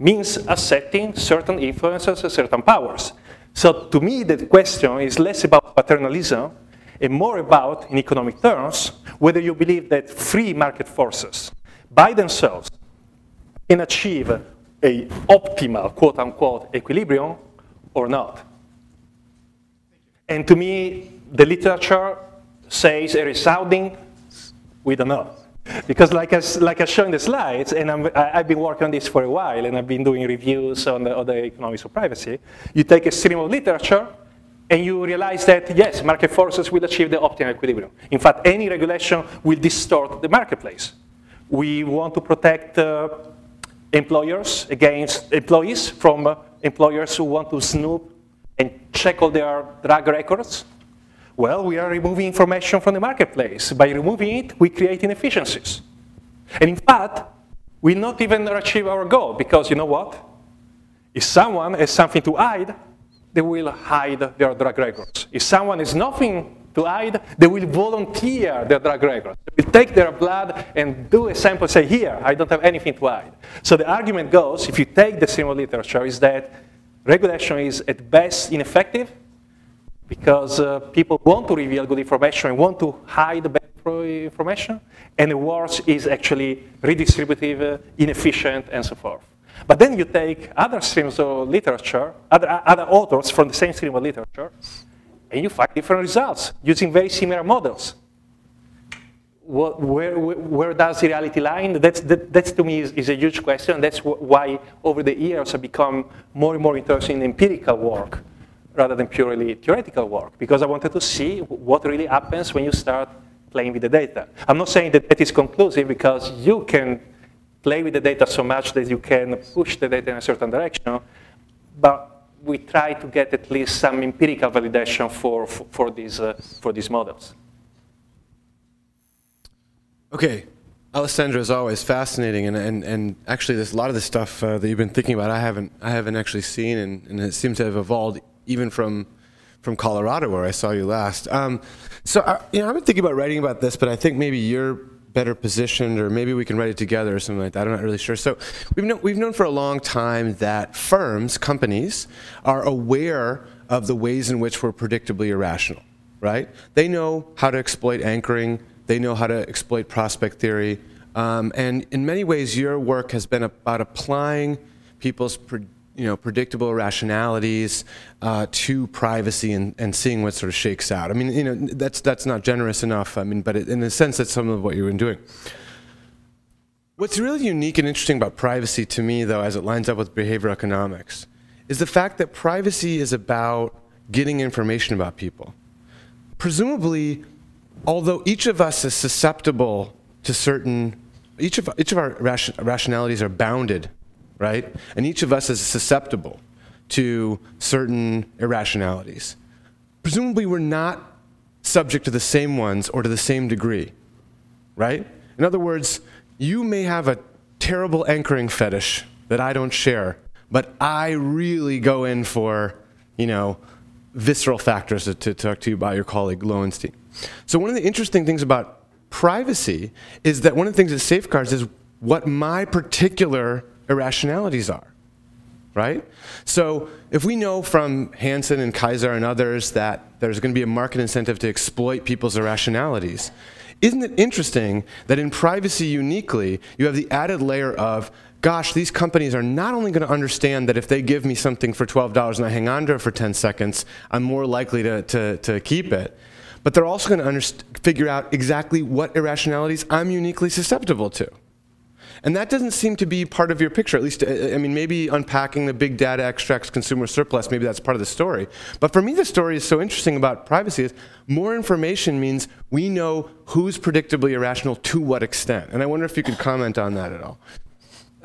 means accepting certain influences and certain powers. So to me, the question is less about paternalism and more about, in economic terms, whether you believe that free market forces by themselves can achieve a optimal, quote unquote, equilibrium or not. And to me, the literature says a resounding, we don't know. Because like I, like I show in the slides, and I'm, I've been working on this for a while, and I've been doing reviews on the, on the economics of privacy, you take a stream of literature, and you realize that, yes, market forces will achieve the optimal equilibrium. In fact, any regulation will distort the marketplace. We want to protect uh, employers against employees from uh, employers who want to snoop and check all their drug records. Well, we are removing information from the marketplace. By removing it, we create inefficiencies. And in fact, we not even achieve our goal, because you know what? If someone has something to hide, they will hide their drug records. If someone has nothing to hide, they will volunteer their drug records. They will take their blood and do a sample and say, here, I don't have anything to hide. So the argument goes, if you take the similar literature, is that regulation is at best ineffective, because uh, people want to reveal good information and want to hide bad information, and the worst is actually redistributive, uh, inefficient, and so forth. But then you take other streams of literature, other, other authors from the same stream of literature, and you find different results using very similar models. What, where, where does the reality lie? That's, that that's to me is, is a huge question. That's why over the years I've become more and more interested in empirical work rather than purely theoretical work, because I wanted to see what really happens when you start playing with the data. I'm not saying that that is conclusive, because you can play with the data so much that you can push the data in a certain direction, but we try to get at least some empirical validation for, for, for, these, uh, for these models. Okay, Alessandro, is always fascinating, and, and, and actually there's a lot of the stuff uh, that you've been thinking about I haven't, I haven't actually seen, and, and it seems to have evolved even from, from Colorado where I saw you last. Um, so I, you know, I've been thinking about writing about this, but I think maybe you're better positioned, or maybe we can write it together or something like that. I'm not really sure. So we've, know, we've known for a long time that firms, companies, are aware of the ways in which we're predictably irrational, right? They know how to exploit anchoring. They know how to exploit prospect theory. Um, and in many ways, your work has been about applying people's pre you know, predictable irrationalities uh, to privacy and, and seeing what sort of shakes out. I mean, you know, that's, that's not generous enough, I mean, but it, in a sense, that's some of what you've been doing. What's really unique and interesting about privacy to me, though, as it lines up with behavioral economics, is the fact that privacy is about getting information about people. Presumably, although each of us is susceptible to certain, each of, each of our ration, rationalities are bounded, right? And each of us is susceptible to certain irrationalities. Presumably we're not subject to the same ones or to the same degree, right? In other words, you may have a terrible anchoring fetish that I don't share, but I really go in for, you know, visceral factors to, to talk to you about your colleague Loewenstein. So one of the interesting things about privacy is that one of the things it safeguards is what my particular irrationalities are, right? So if we know from Hansen and Kaiser and others that there's going to be a market incentive to exploit people's irrationalities, isn't it interesting that in privacy uniquely, you have the added layer of, gosh, these companies are not only going to understand that if they give me something for twelve dollars and I hang on to it for ten seconds, I'm more likely to, to, to keep it, but they're also going to figure out exactly what irrationalities I'm uniquely susceptible to. And that doesn't seem to be part of your picture, at least, I mean, maybe unpacking the big data extracts consumer surplus, maybe that's part of the story. But for me, the story is so interesting about privacy is more information means we know who's predictably irrational to what extent. And I wonder if you could comment on that at all.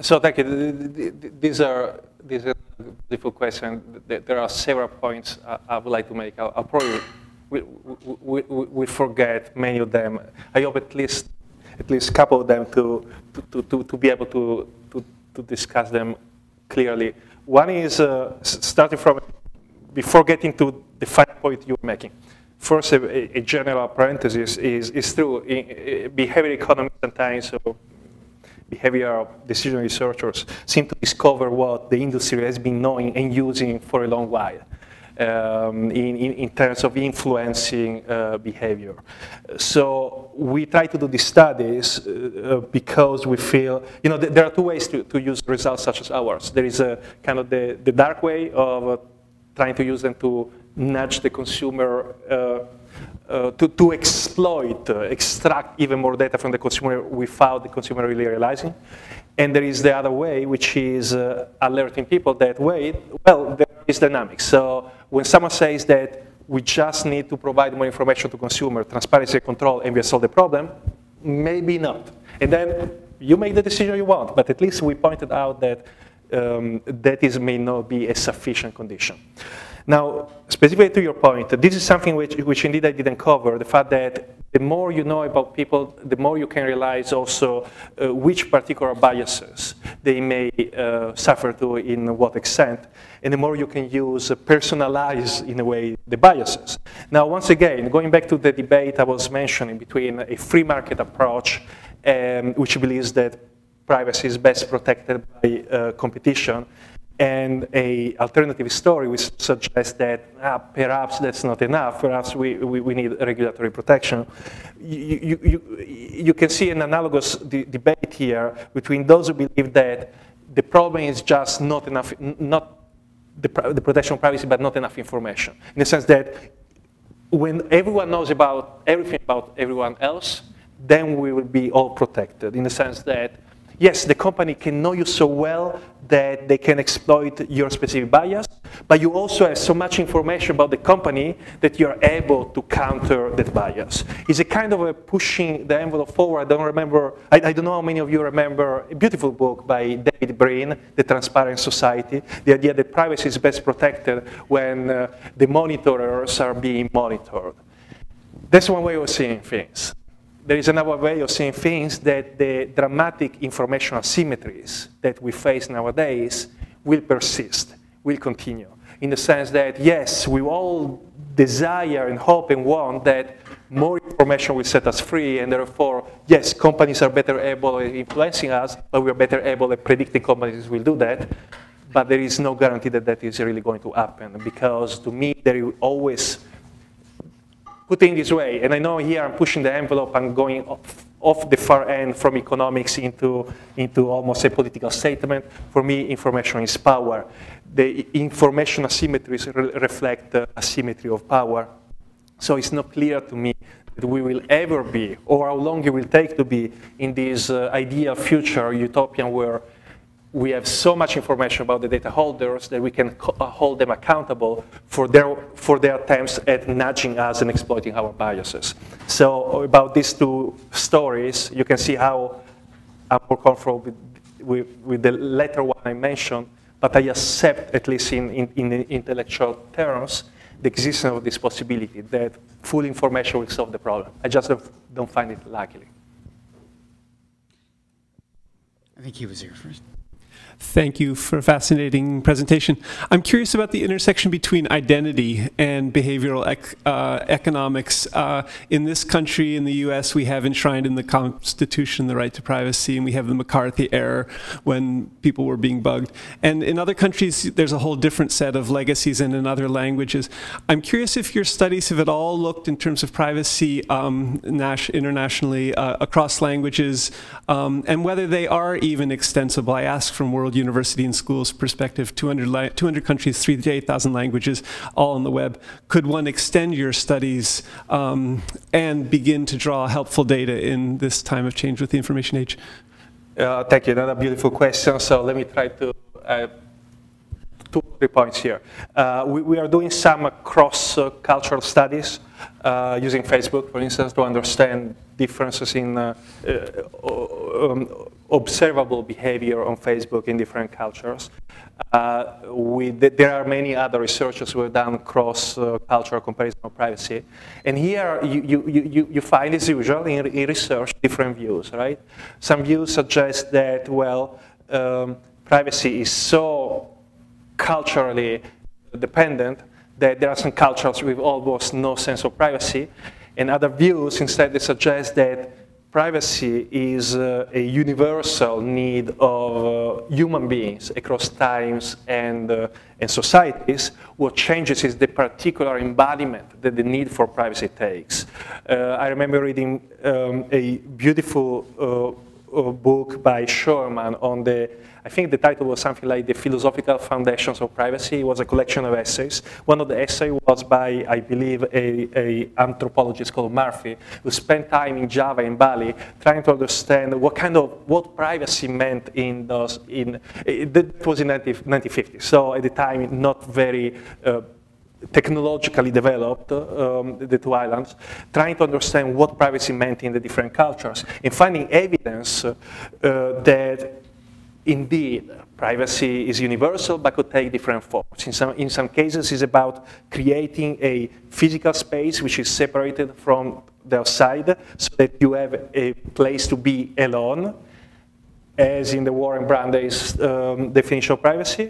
So thank you. These are, these are a beautiful question. There are several points I would like to make. I'll probably we, we, we forget many of them. I hope at least at least a couple of them to, to, to, to be able to, to, to discuss them clearly. One is uh, starting from, before getting to the final point you're making. First, a, a general parenthesis is, is true. In, in behavior economics sometimes, so behavioral decision researchers seem to discover what the industry has been knowing and using for a long while. Um, in, in, in terms of influencing uh, behavior. So we try to do these studies uh, because we feel, you know, th there are two ways to, to use results such as ours. There is a kind of the, the dark way of uh, trying to use them to nudge the consumer, uh, uh, to, to exploit, uh, extract even more data from the consumer without the consumer really realizing. And there is the other way, which is uh, alerting people that, wait, well, there is dynamics. So when someone says that we just need to provide more information to consumer, transparency and control, and we solve the problem, maybe not. And then you make the decision you want, but at least we pointed out that um, that is, may not be a sufficient condition. Now, specifically to your point, this is something which, which indeed I didn't cover, the fact that the more you know about people, the more you can realize also uh, which particular biases they may uh, suffer to, in what extent, and the more you can use, uh, personalize in a way the biases. Now, once again, going back to the debate I was mentioning between a free market approach, um, which believes that privacy is best protected by uh, competition, and an alternative story which suggests that ah, perhaps that's not enough, perhaps we, we, we need regulatory protection. You, you, you, you can see an analogous de debate here between those who believe that the problem is just not enough, not the, the protection of privacy, but not enough information. In the sense that when everyone knows about everything about everyone else, then we will be all protected, in the sense that Yes, the company can know you so well that they can exploit your specific bias, but you also have so much information about the company that you're able to counter that bias. It's a kind of a pushing the envelope forward. I don't remember, I, I don't know how many of you remember a beautiful book by David Brin, The Transparent Society, the idea that privacy is best protected when uh, the monitorers are being monitored. That's one way of seeing things. There is another way of seeing things, that the dramatic information asymmetries that we face nowadays will persist, will continue. In the sense that, yes, we all desire and hope and want that more information will set us free, and therefore, yes, companies are better able at influencing us, but we are better able at predicting companies will do that. But there is no guarantee that that is really going to happen, because to me, there will always put it in this way, and I know here I'm pushing the envelope, I'm going off, off the far end from economics into, into almost a political statement. For me, information is power. The information asymmetries re reflect the asymmetry of power. So it's not clear to me that we will ever be, or how long it will take to be, in this uh, ideal future, utopian, where we have so much information about the data holders that we can hold them accountable for their, for their attempts at nudging us and exploiting our biases. So about these two stories, you can see how I'm more comfortable with, with, with the latter one I mentioned, but I accept, at least in, in, in intellectual terms, the existence of this possibility that full information will solve the problem. I just don't, don't find it likely. I think he was here first. Thank you for a fascinating presentation. I'm curious about the intersection between identity and behavioral ec uh, economics. Uh, in this country, in the U S, we have enshrined in the Constitution the right to privacy, and we have the McCarthy error when people were being bugged. And in other countries, there's a whole different set of legacies, and in other languages. I'm curious if your studies have at all looked in terms of privacy um, internationally uh, across languages, um, and whether they are even extensible. I ask from World University and Schools perspective, two hundred, two hundred countries, three to eight thousand languages, all on the web. Could one extend your studies um, and begin to draw helpful data in this time of change with the information age? Uh, thank you. Another beautiful question. So let me try to uh, two three points here. Uh, we, we are doing some cross-cultural studies uh, using Facebook, for instance, to understand differences in uh, uh, um, observable behavior on Facebook in different cultures. Uh, we, there are many other researchers who have done cross-cultural comparison of privacy. And here you, you, you, you find, as usual, in, in research, different views, right? Some views suggest that, well, um, privacy is so culturally dependent that there are some cultures with almost no sense of privacy. And other views, instead, they suggest that privacy is uh, a universal need of uh, human beings across times and, uh, and societies. What changes is the particular embodiment that the need for privacy takes. Uh, I remember reading um, a beautiful uh, uh, book by Sherman on the, I think the title was something like The Philosophical Foundations of Privacy. It was a collection of essays. One of the essays was by, I believe, an anthropologist called Murphy, who spent time in Java and Bali trying to understand what kind of, what privacy meant in those, in, that was in nineteen fifty. So at the time, not very uh, technologically developed, um, the two islands, trying to understand what privacy meant in the different cultures, and finding evidence uh, that indeed, privacy is universal, but could take different forms. In some, in some cases, it's about creating a physical space which is separated from the outside so that you have a place to be alone, as in the Warren Brandeis um, definition of privacy.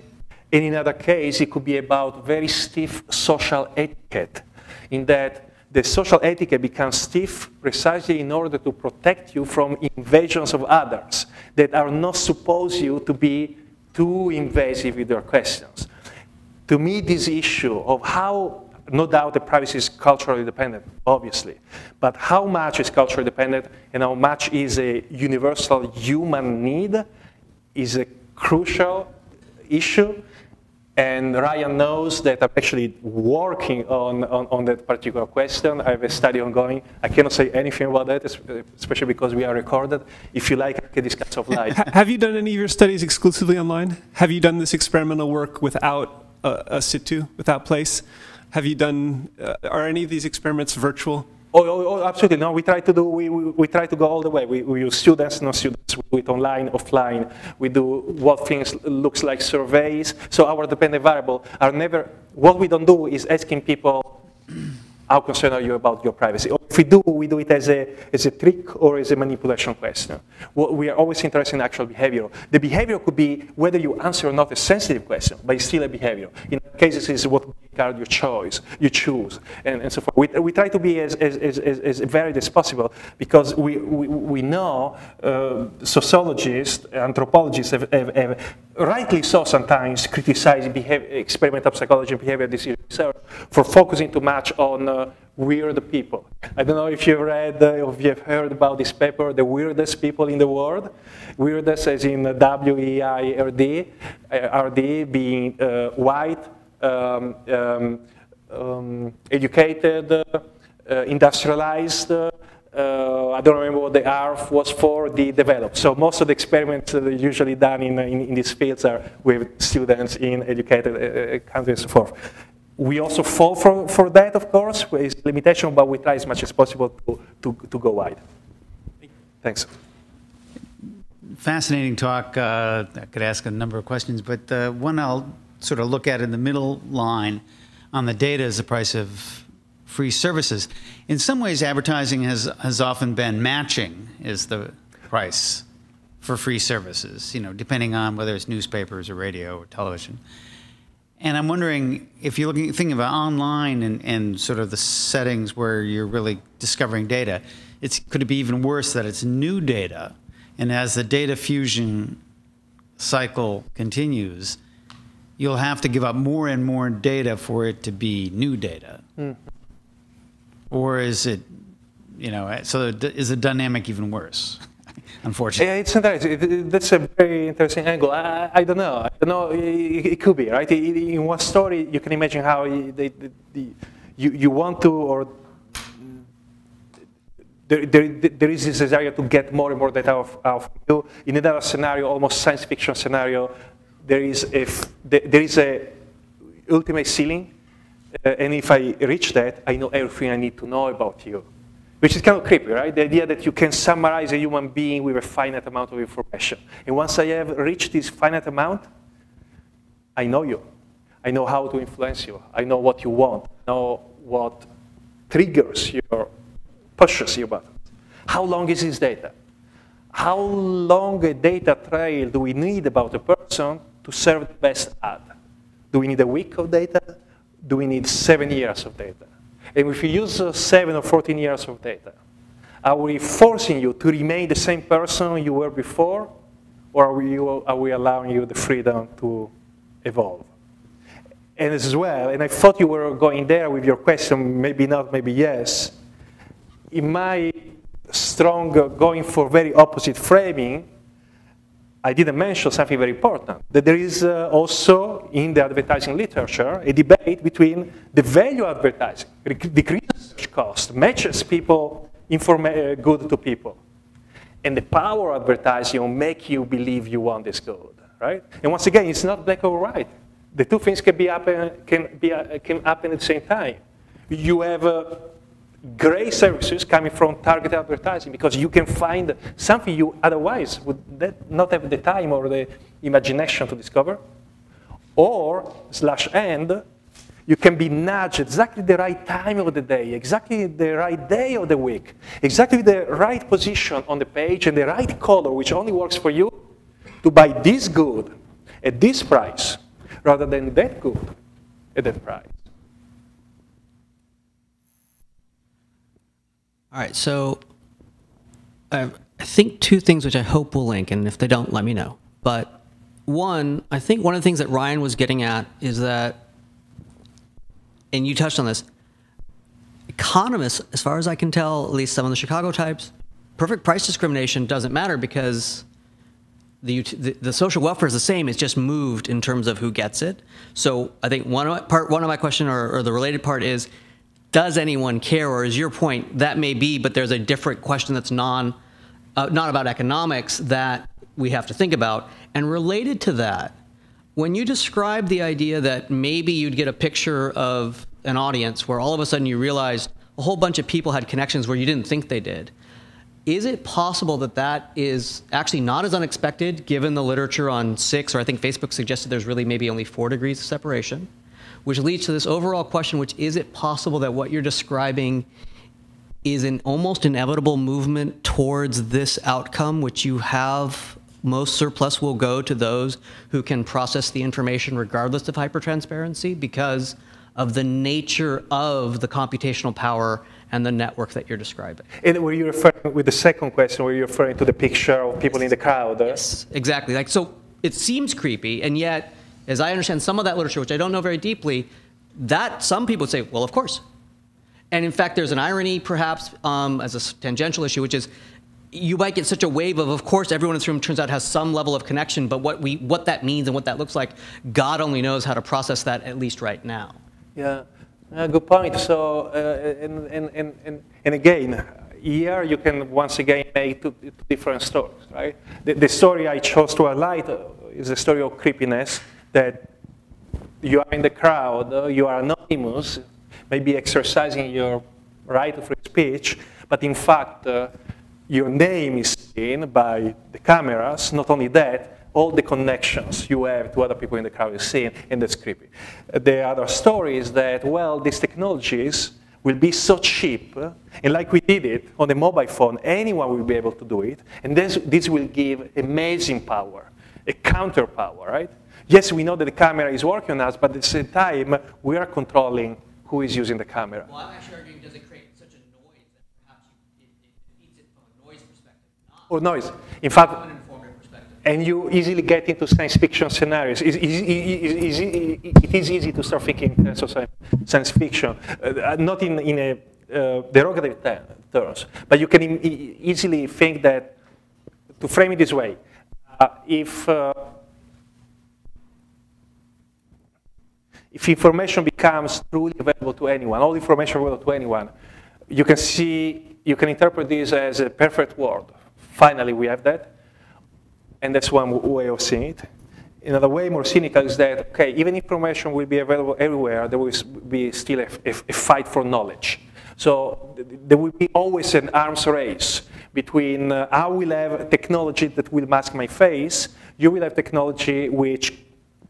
And in another case, it could be about very stiff social etiquette, in that the social etiquette becomes stiff precisely in order to protect you from invasions of others that are not supposed you to be too invasive with your questions. To me, this issue of how, no doubt the privacy is culturally dependent, obviously, but how much is culturally dependent and how much is a universal human need is a crucial issue. And Ryan knows that I'm actually working on, on, on that particular question. I have a study ongoing. I cannot say anything about that, especially because we are recorded. If you like, I can discuss offline. Have you done any of your studies exclusively online? Have you done this experimental work without uh, a situ, without place? Have you done, uh, are any of these experiments virtual? Oh, oh, oh, absolutely. No, we try to do, we, we, we try to go all the way. We, we use students, no students, we do it online, offline. We do what things looks like surveys. So our dependent variable are never, what we don't do is asking people, how concerned are you about your privacy? Or if we do, we do it as a, as a trick or as a manipulation question. We are always interested in actual behavior. The behavior could be whether you answer or not a sensitive question, but it's still a behavior. In cases, it's what card you choose, you choose, and, and so forth. We, we try to be as, as, as, as varied as possible because we, we, we know uh, sociologists, anthropologists have, have, have rightly so sometimes criticized behavior, experimental psychology and behavior decision research for focusing too much on uh, weird people. I don't know if you've read uh, or if you've heard about this paper, The Weirdest People in the World. Weirdest as in W E I R D, R D being uh, white, um, um, um, educated, uh, uh, industrialized, uh, Uh, I don't remember what the R was for, the developed. So most of the experiments that are usually done in, in, in these fields are with students in educated uh, countries and so forth. We also fall for, for that, of course, with limitation, but we try as much as possible to, to, to go wide. Thanks. Fascinating talk. Uh, I could ask a number of questions, but uh, one I'll sort of look at in the middle line on the data is the price of free services. In some ways, advertising has, has often been matching is the price for free services, you know, depending on whether it's newspapers or radio or television. And I'm wondering if you're looking, thinking about online and, and sort of the settings where you're really discovering data, it's, could it be even worse that it's new data? And as the data fusion cycle continues, you'll have to give up more and more data for it to be new data. Mm. Or is it, you know, so is the dynamic even worse, unfortunately? Yeah, it's interesting. That's a very interesting angle. I, I don't know. I don't know. It, it could be, right? In one story, you can imagine how they, they, they, you, you want to, or there, there, there is this desire to get more and more data out of you. In another scenario, almost science fiction scenario, there is a, there is a ultimate ceiling. Uh, and if I reach that, I know everything I need to know about you, which is kind of creepy, right? The idea that you can summarize a human being with a finite amount of information. And once I have reached this finite amount, I know you. I know how to influence you. I know what you want. I know what triggers your, pushes your buttons. How long is this data? How long a data trail do we need about a person to serve the best ad? Do we need a week of data? Do we need seven years of data? And if we use seven or fourteen years of data, are we forcing you to remain the same person you were before? Or are we, are we allowing you the freedom to evolve? And as well, and I thought you were going there with your question, maybe not, maybe yes. In my strong going for very opposite framing, I didn't mention something very important, that there is uh, also in the advertising literature a debate between the value of advertising, decreases search cost, matches people, informa good to people, and the power of advertising will make you believe you want this good, right? And once again, it's not black or white. The two things can be happen, can be, uh, can happen at the same time. You have uh, gray services coming from targeted advertising because you can find something you otherwise would not have the time or the imagination to discover. Or, slash and, you can be nudged exactly the right time of the day, exactly the right day of the week, exactly the right position on the page and the right color, which only works for you, to buy this good at this price rather than that good at that price. All right, so I think two things which I hope will link, and if they don't, let me know. But one, I think one of the things that Ryan was getting at is that, and you touched on this, economists, as far as I can tell, at least some of the Chicago types, perfect price discrimination doesn't matter because the, the, the social welfare is the same. It's just moved in terms of who gets it. So I think one of my, part one of my question, or, or the related part, is, does anyone care? Or is your point, that may be, but there's a different question that's non, uh, not about economics that we have to think about. And related to that, when you describe the idea that maybe you'd get a picture of an audience where all of a sudden you realized a whole bunch of people had connections where you didn't think they did, is it possible that that is actually not as unexpected, given the literature on six, or I think Facebook suggested there's really maybe only four degrees of separation, which leads to this overall question, which is it possible that what you're describing is an almost inevitable movement towards this outcome, which you have most surplus will go to those who can process the information regardless of hypertransparency because of the nature of the computational power and the network that you're describing? And were you referring, with the second question, were you referring to the picture of people in the crowd? Yes, exactly. Like, so it seems creepy, and yet, as I understand some of that literature, which I don't know very deeply, that some people would say, well, of course. And in fact, there's an irony, perhaps, um, as a tangential issue, which is, you might get such a wave of, of course, everyone in this room turns out has some level of connection, but what we, what that means and what that looks like, God only knows how to process that, at least right now. Yeah, uh, good point. So, uh, and, and, and, and again, here you can once again make two, two different stories, right? The, the story I chose to highlight is a story of creepiness, that you are in the crowd, you are anonymous, maybe exercising your right to free speech, but in fact, uh, your name is seen by the cameras. Not only that, all the connections you have to other people in the crowd is seen, and that's creepy. The other story is that, well, these technologies will be so cheap, and like we did it on the mobile phone, anyone will be able to do it, and this, this will give amazing power, a counter power, right? Yes, we know that the camera is working on us, but at the same time, we are controlling who is using the camera. Well, I'm actually arguing, does it create or noise? In fact, and you easily get into science fiction scenarios. It is easy to start thinking in terms of science fiction, uh, not in, in a uh, derogatory terms, but you can easily think that, to frame it this way, uh, if, uh, if information becomes truly available to anyone, all information available to anyone, you can see, you can interpret this as a perfect world. Finally, we have that, and that's one way of seeing it. Another way, more cynical, is that, okay, even information will be available everywhere, there will be still a, a, a fight for knowledge. So there will be always an arms race between uh, I will have technology that will mask my face, you will have technology which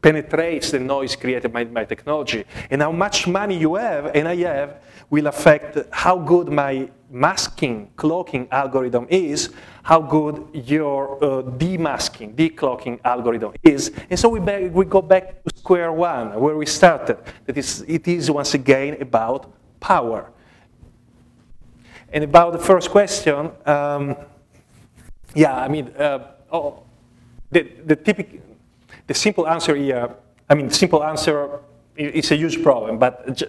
penetrates the noise created by my technology, and how much money you have and I have will affect how good my masking, cloaking algorithm is, how good your uh, demasking, decloaking algorithm is. And so we, back, we go back to square one, where we started. That is, it is once again about power. And about the first question, um, yeah, I mean, uh, oh, the, the, typic, the simple answer here, I mean, simple answer, it's a huge problem, but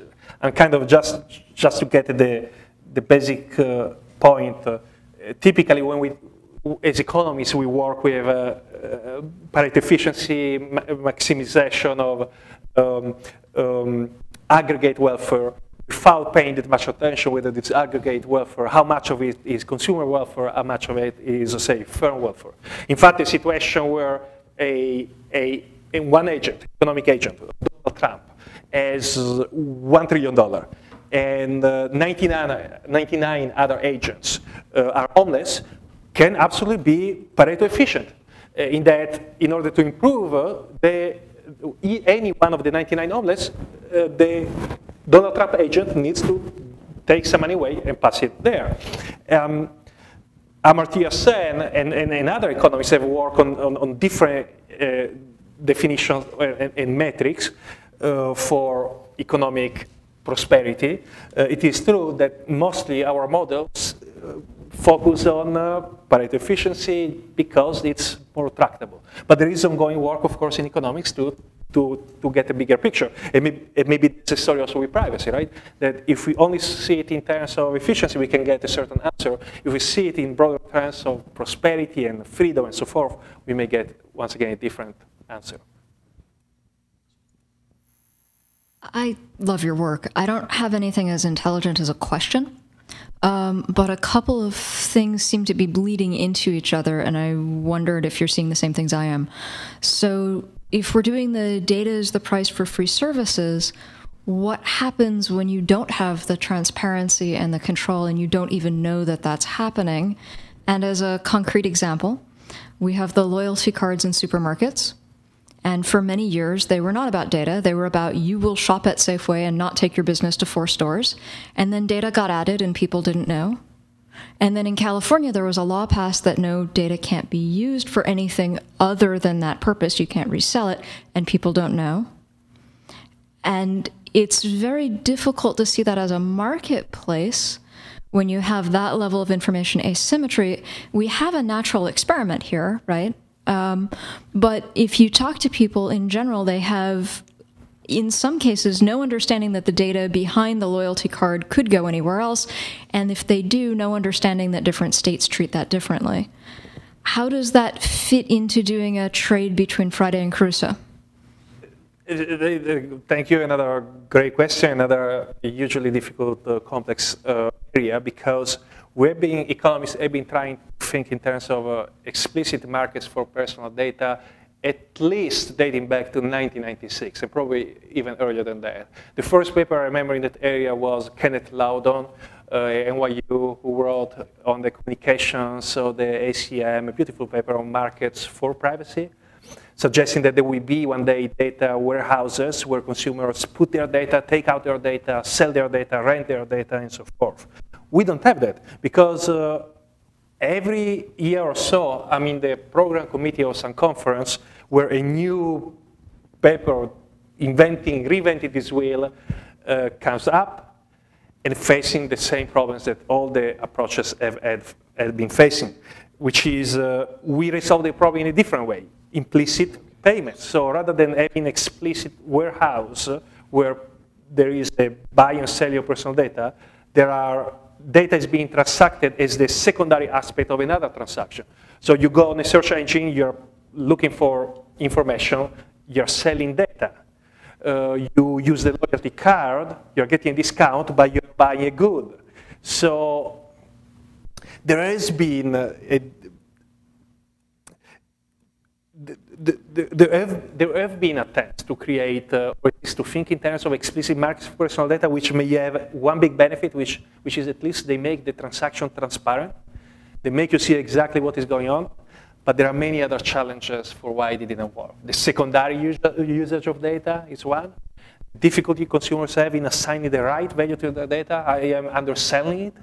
I'm kind of just, just to get the, the basic uh, point. Uh, typically, when we, as economists, we work with uh, uh, Pareto efficiency, ma maximization of um, um, aggregate welfare, without paying that much attention whether it's aggregate welfare, how much of it is consumer welfare, how much of it is, say, firm welfare. In fact, a situation where a, a, a one agent, economic agent, Donald Trump, has one trillion dollars. And uh, ninety-nine other agents uh, are homeless, can absolutely be Pareto efficient uh, in that, in order to improve uh, the, any one of the ninety-nine homeless, uh, the Donald Trump agent needs to take some money away and pass it there. Um, Amartya Sen and, and, and other economists have worked on, on, on different uh, definitions and, and metrics uh, for economic prosperity. Uh, it is true that mostly our models uh, focus on uh, Pareto efficiency because it's more tractable. But there is ongoing work, of course, in economics to to, to get a bigger picture. And maybe, it may be the story also with privacy, right? That if we only see it in terms of efficiency, we can get a certain answer. If we see it in broader terms of prosperity and freedom and so forth, we may get, once again, a different answer. I love your work. I don't have anything as intelligent as a question, um, but a couple of things seem to be bleeding into each other, and I wondered if you're seeing the same things I am. So if we're doing the data is the price for free services, what happens when you don't have the transparency and the control and you don't even know that that's happening? And as a concrete example, we have the loyalty cards in supermarkets. And for many years, they were not about data. They were about, you will shop at Safeway and not take your business to four stores. And then data got added and people didn't know. And then in California, there was a law passed that no, data can't be used for anything other than that purpose. You can't resell it, and people don't know. And it's very difficult to see that as a marketplace. When you have that level of information asymmetry, we have a natural experiment here, right? Um, but if you talk to people in general, they have, in some cases, no understanding that the data behind the loyalty card could go anywhere else. And if they do, no understanding that different states treat that differently. How does that fit into doing a trade between Friday and Crusoe? Thank you. Another great question, another hugely difficult, uh, complex uh, area, because we've been, economists have been trying to think in terms of uh, explicit markets for personal data, at least dating back to nineteen ninety-six, and probably even earlier than that. The first paper I remember in that area was Kenneth Loudon, uh, N Y U, who wrote on the communications, so the A C M, a beautiful paper on markets for privacy, suggesting that there will be one day data warehouses where consumers put their data, take out their data, sell their data, rent their data, and so forth. We don't have that, because uh, every year or so, I'm in the program committee of some conference where a new paper inventing, reinventing this wheel uh, comes up and facing the same problems that all the approaches have, have, have been facing, which is uh, we resolve the problem in a different way, implicit payments. So rather than having explicit warehouse where there is a buy and sell your personal data, there are data is being transacted as the secondary aspect of another transaction. So you go on a search engine, you're looking for information, you're selling data. Uh, you use the loyalty card, you're getting a discount, but you're buying a good. So there has been, a, a, the, the, the, there, have, there have been attempts to create, uh, or at least to think in terms of explicit markets for personal data, which may have one big benefit, which, which is at least they make the transaction transparent. They make you see exactly what is going on. But there are many other challenges for why it didn't work. The secondary use, usage of data is one. Difficulty consumers have in assigning the right value to their data. I am underselling it.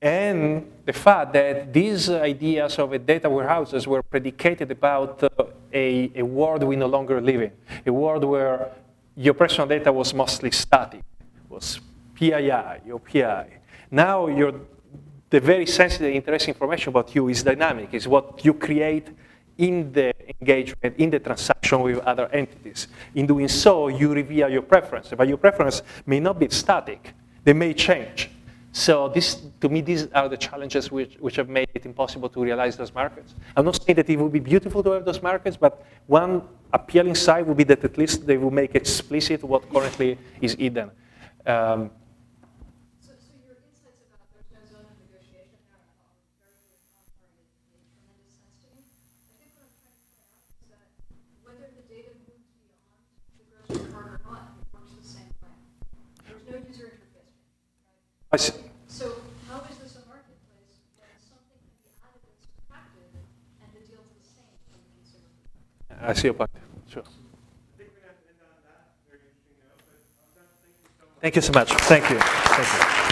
And the fact that these ideas of a data warehouses were predicated about uh, a, a world we no longer live in, a world where your personal data was mostly static, was P I I, your P I. Now your, the very sensitive, interesting information about you is dynamic, is what you create in the engagement, in the transaction with other entities. In doing so, you reveal your preference, but your preference may not be static, they may change. So this, to me, these are the challenges which, which have made it impossible to realize those markets. I'm not saying that it would be beautiful to have those markets, but one appealing side would be that at least they will make explicit what currently is hidden. Um, so, so your insights about there's no zone of negotiation are very contrary in tremendous sense to me. I think what I'm trying to point out is that whether the data moves beyond the grocery card or not, it works the same way. There's no user interface. Right? I see. So how is this a marketplace when something can be added and subtracted and the deal is the same for the consumer? I see your point. Sure. I think we're going to end on that. Very interesting note. Thank you so much. Thank you. Thank you.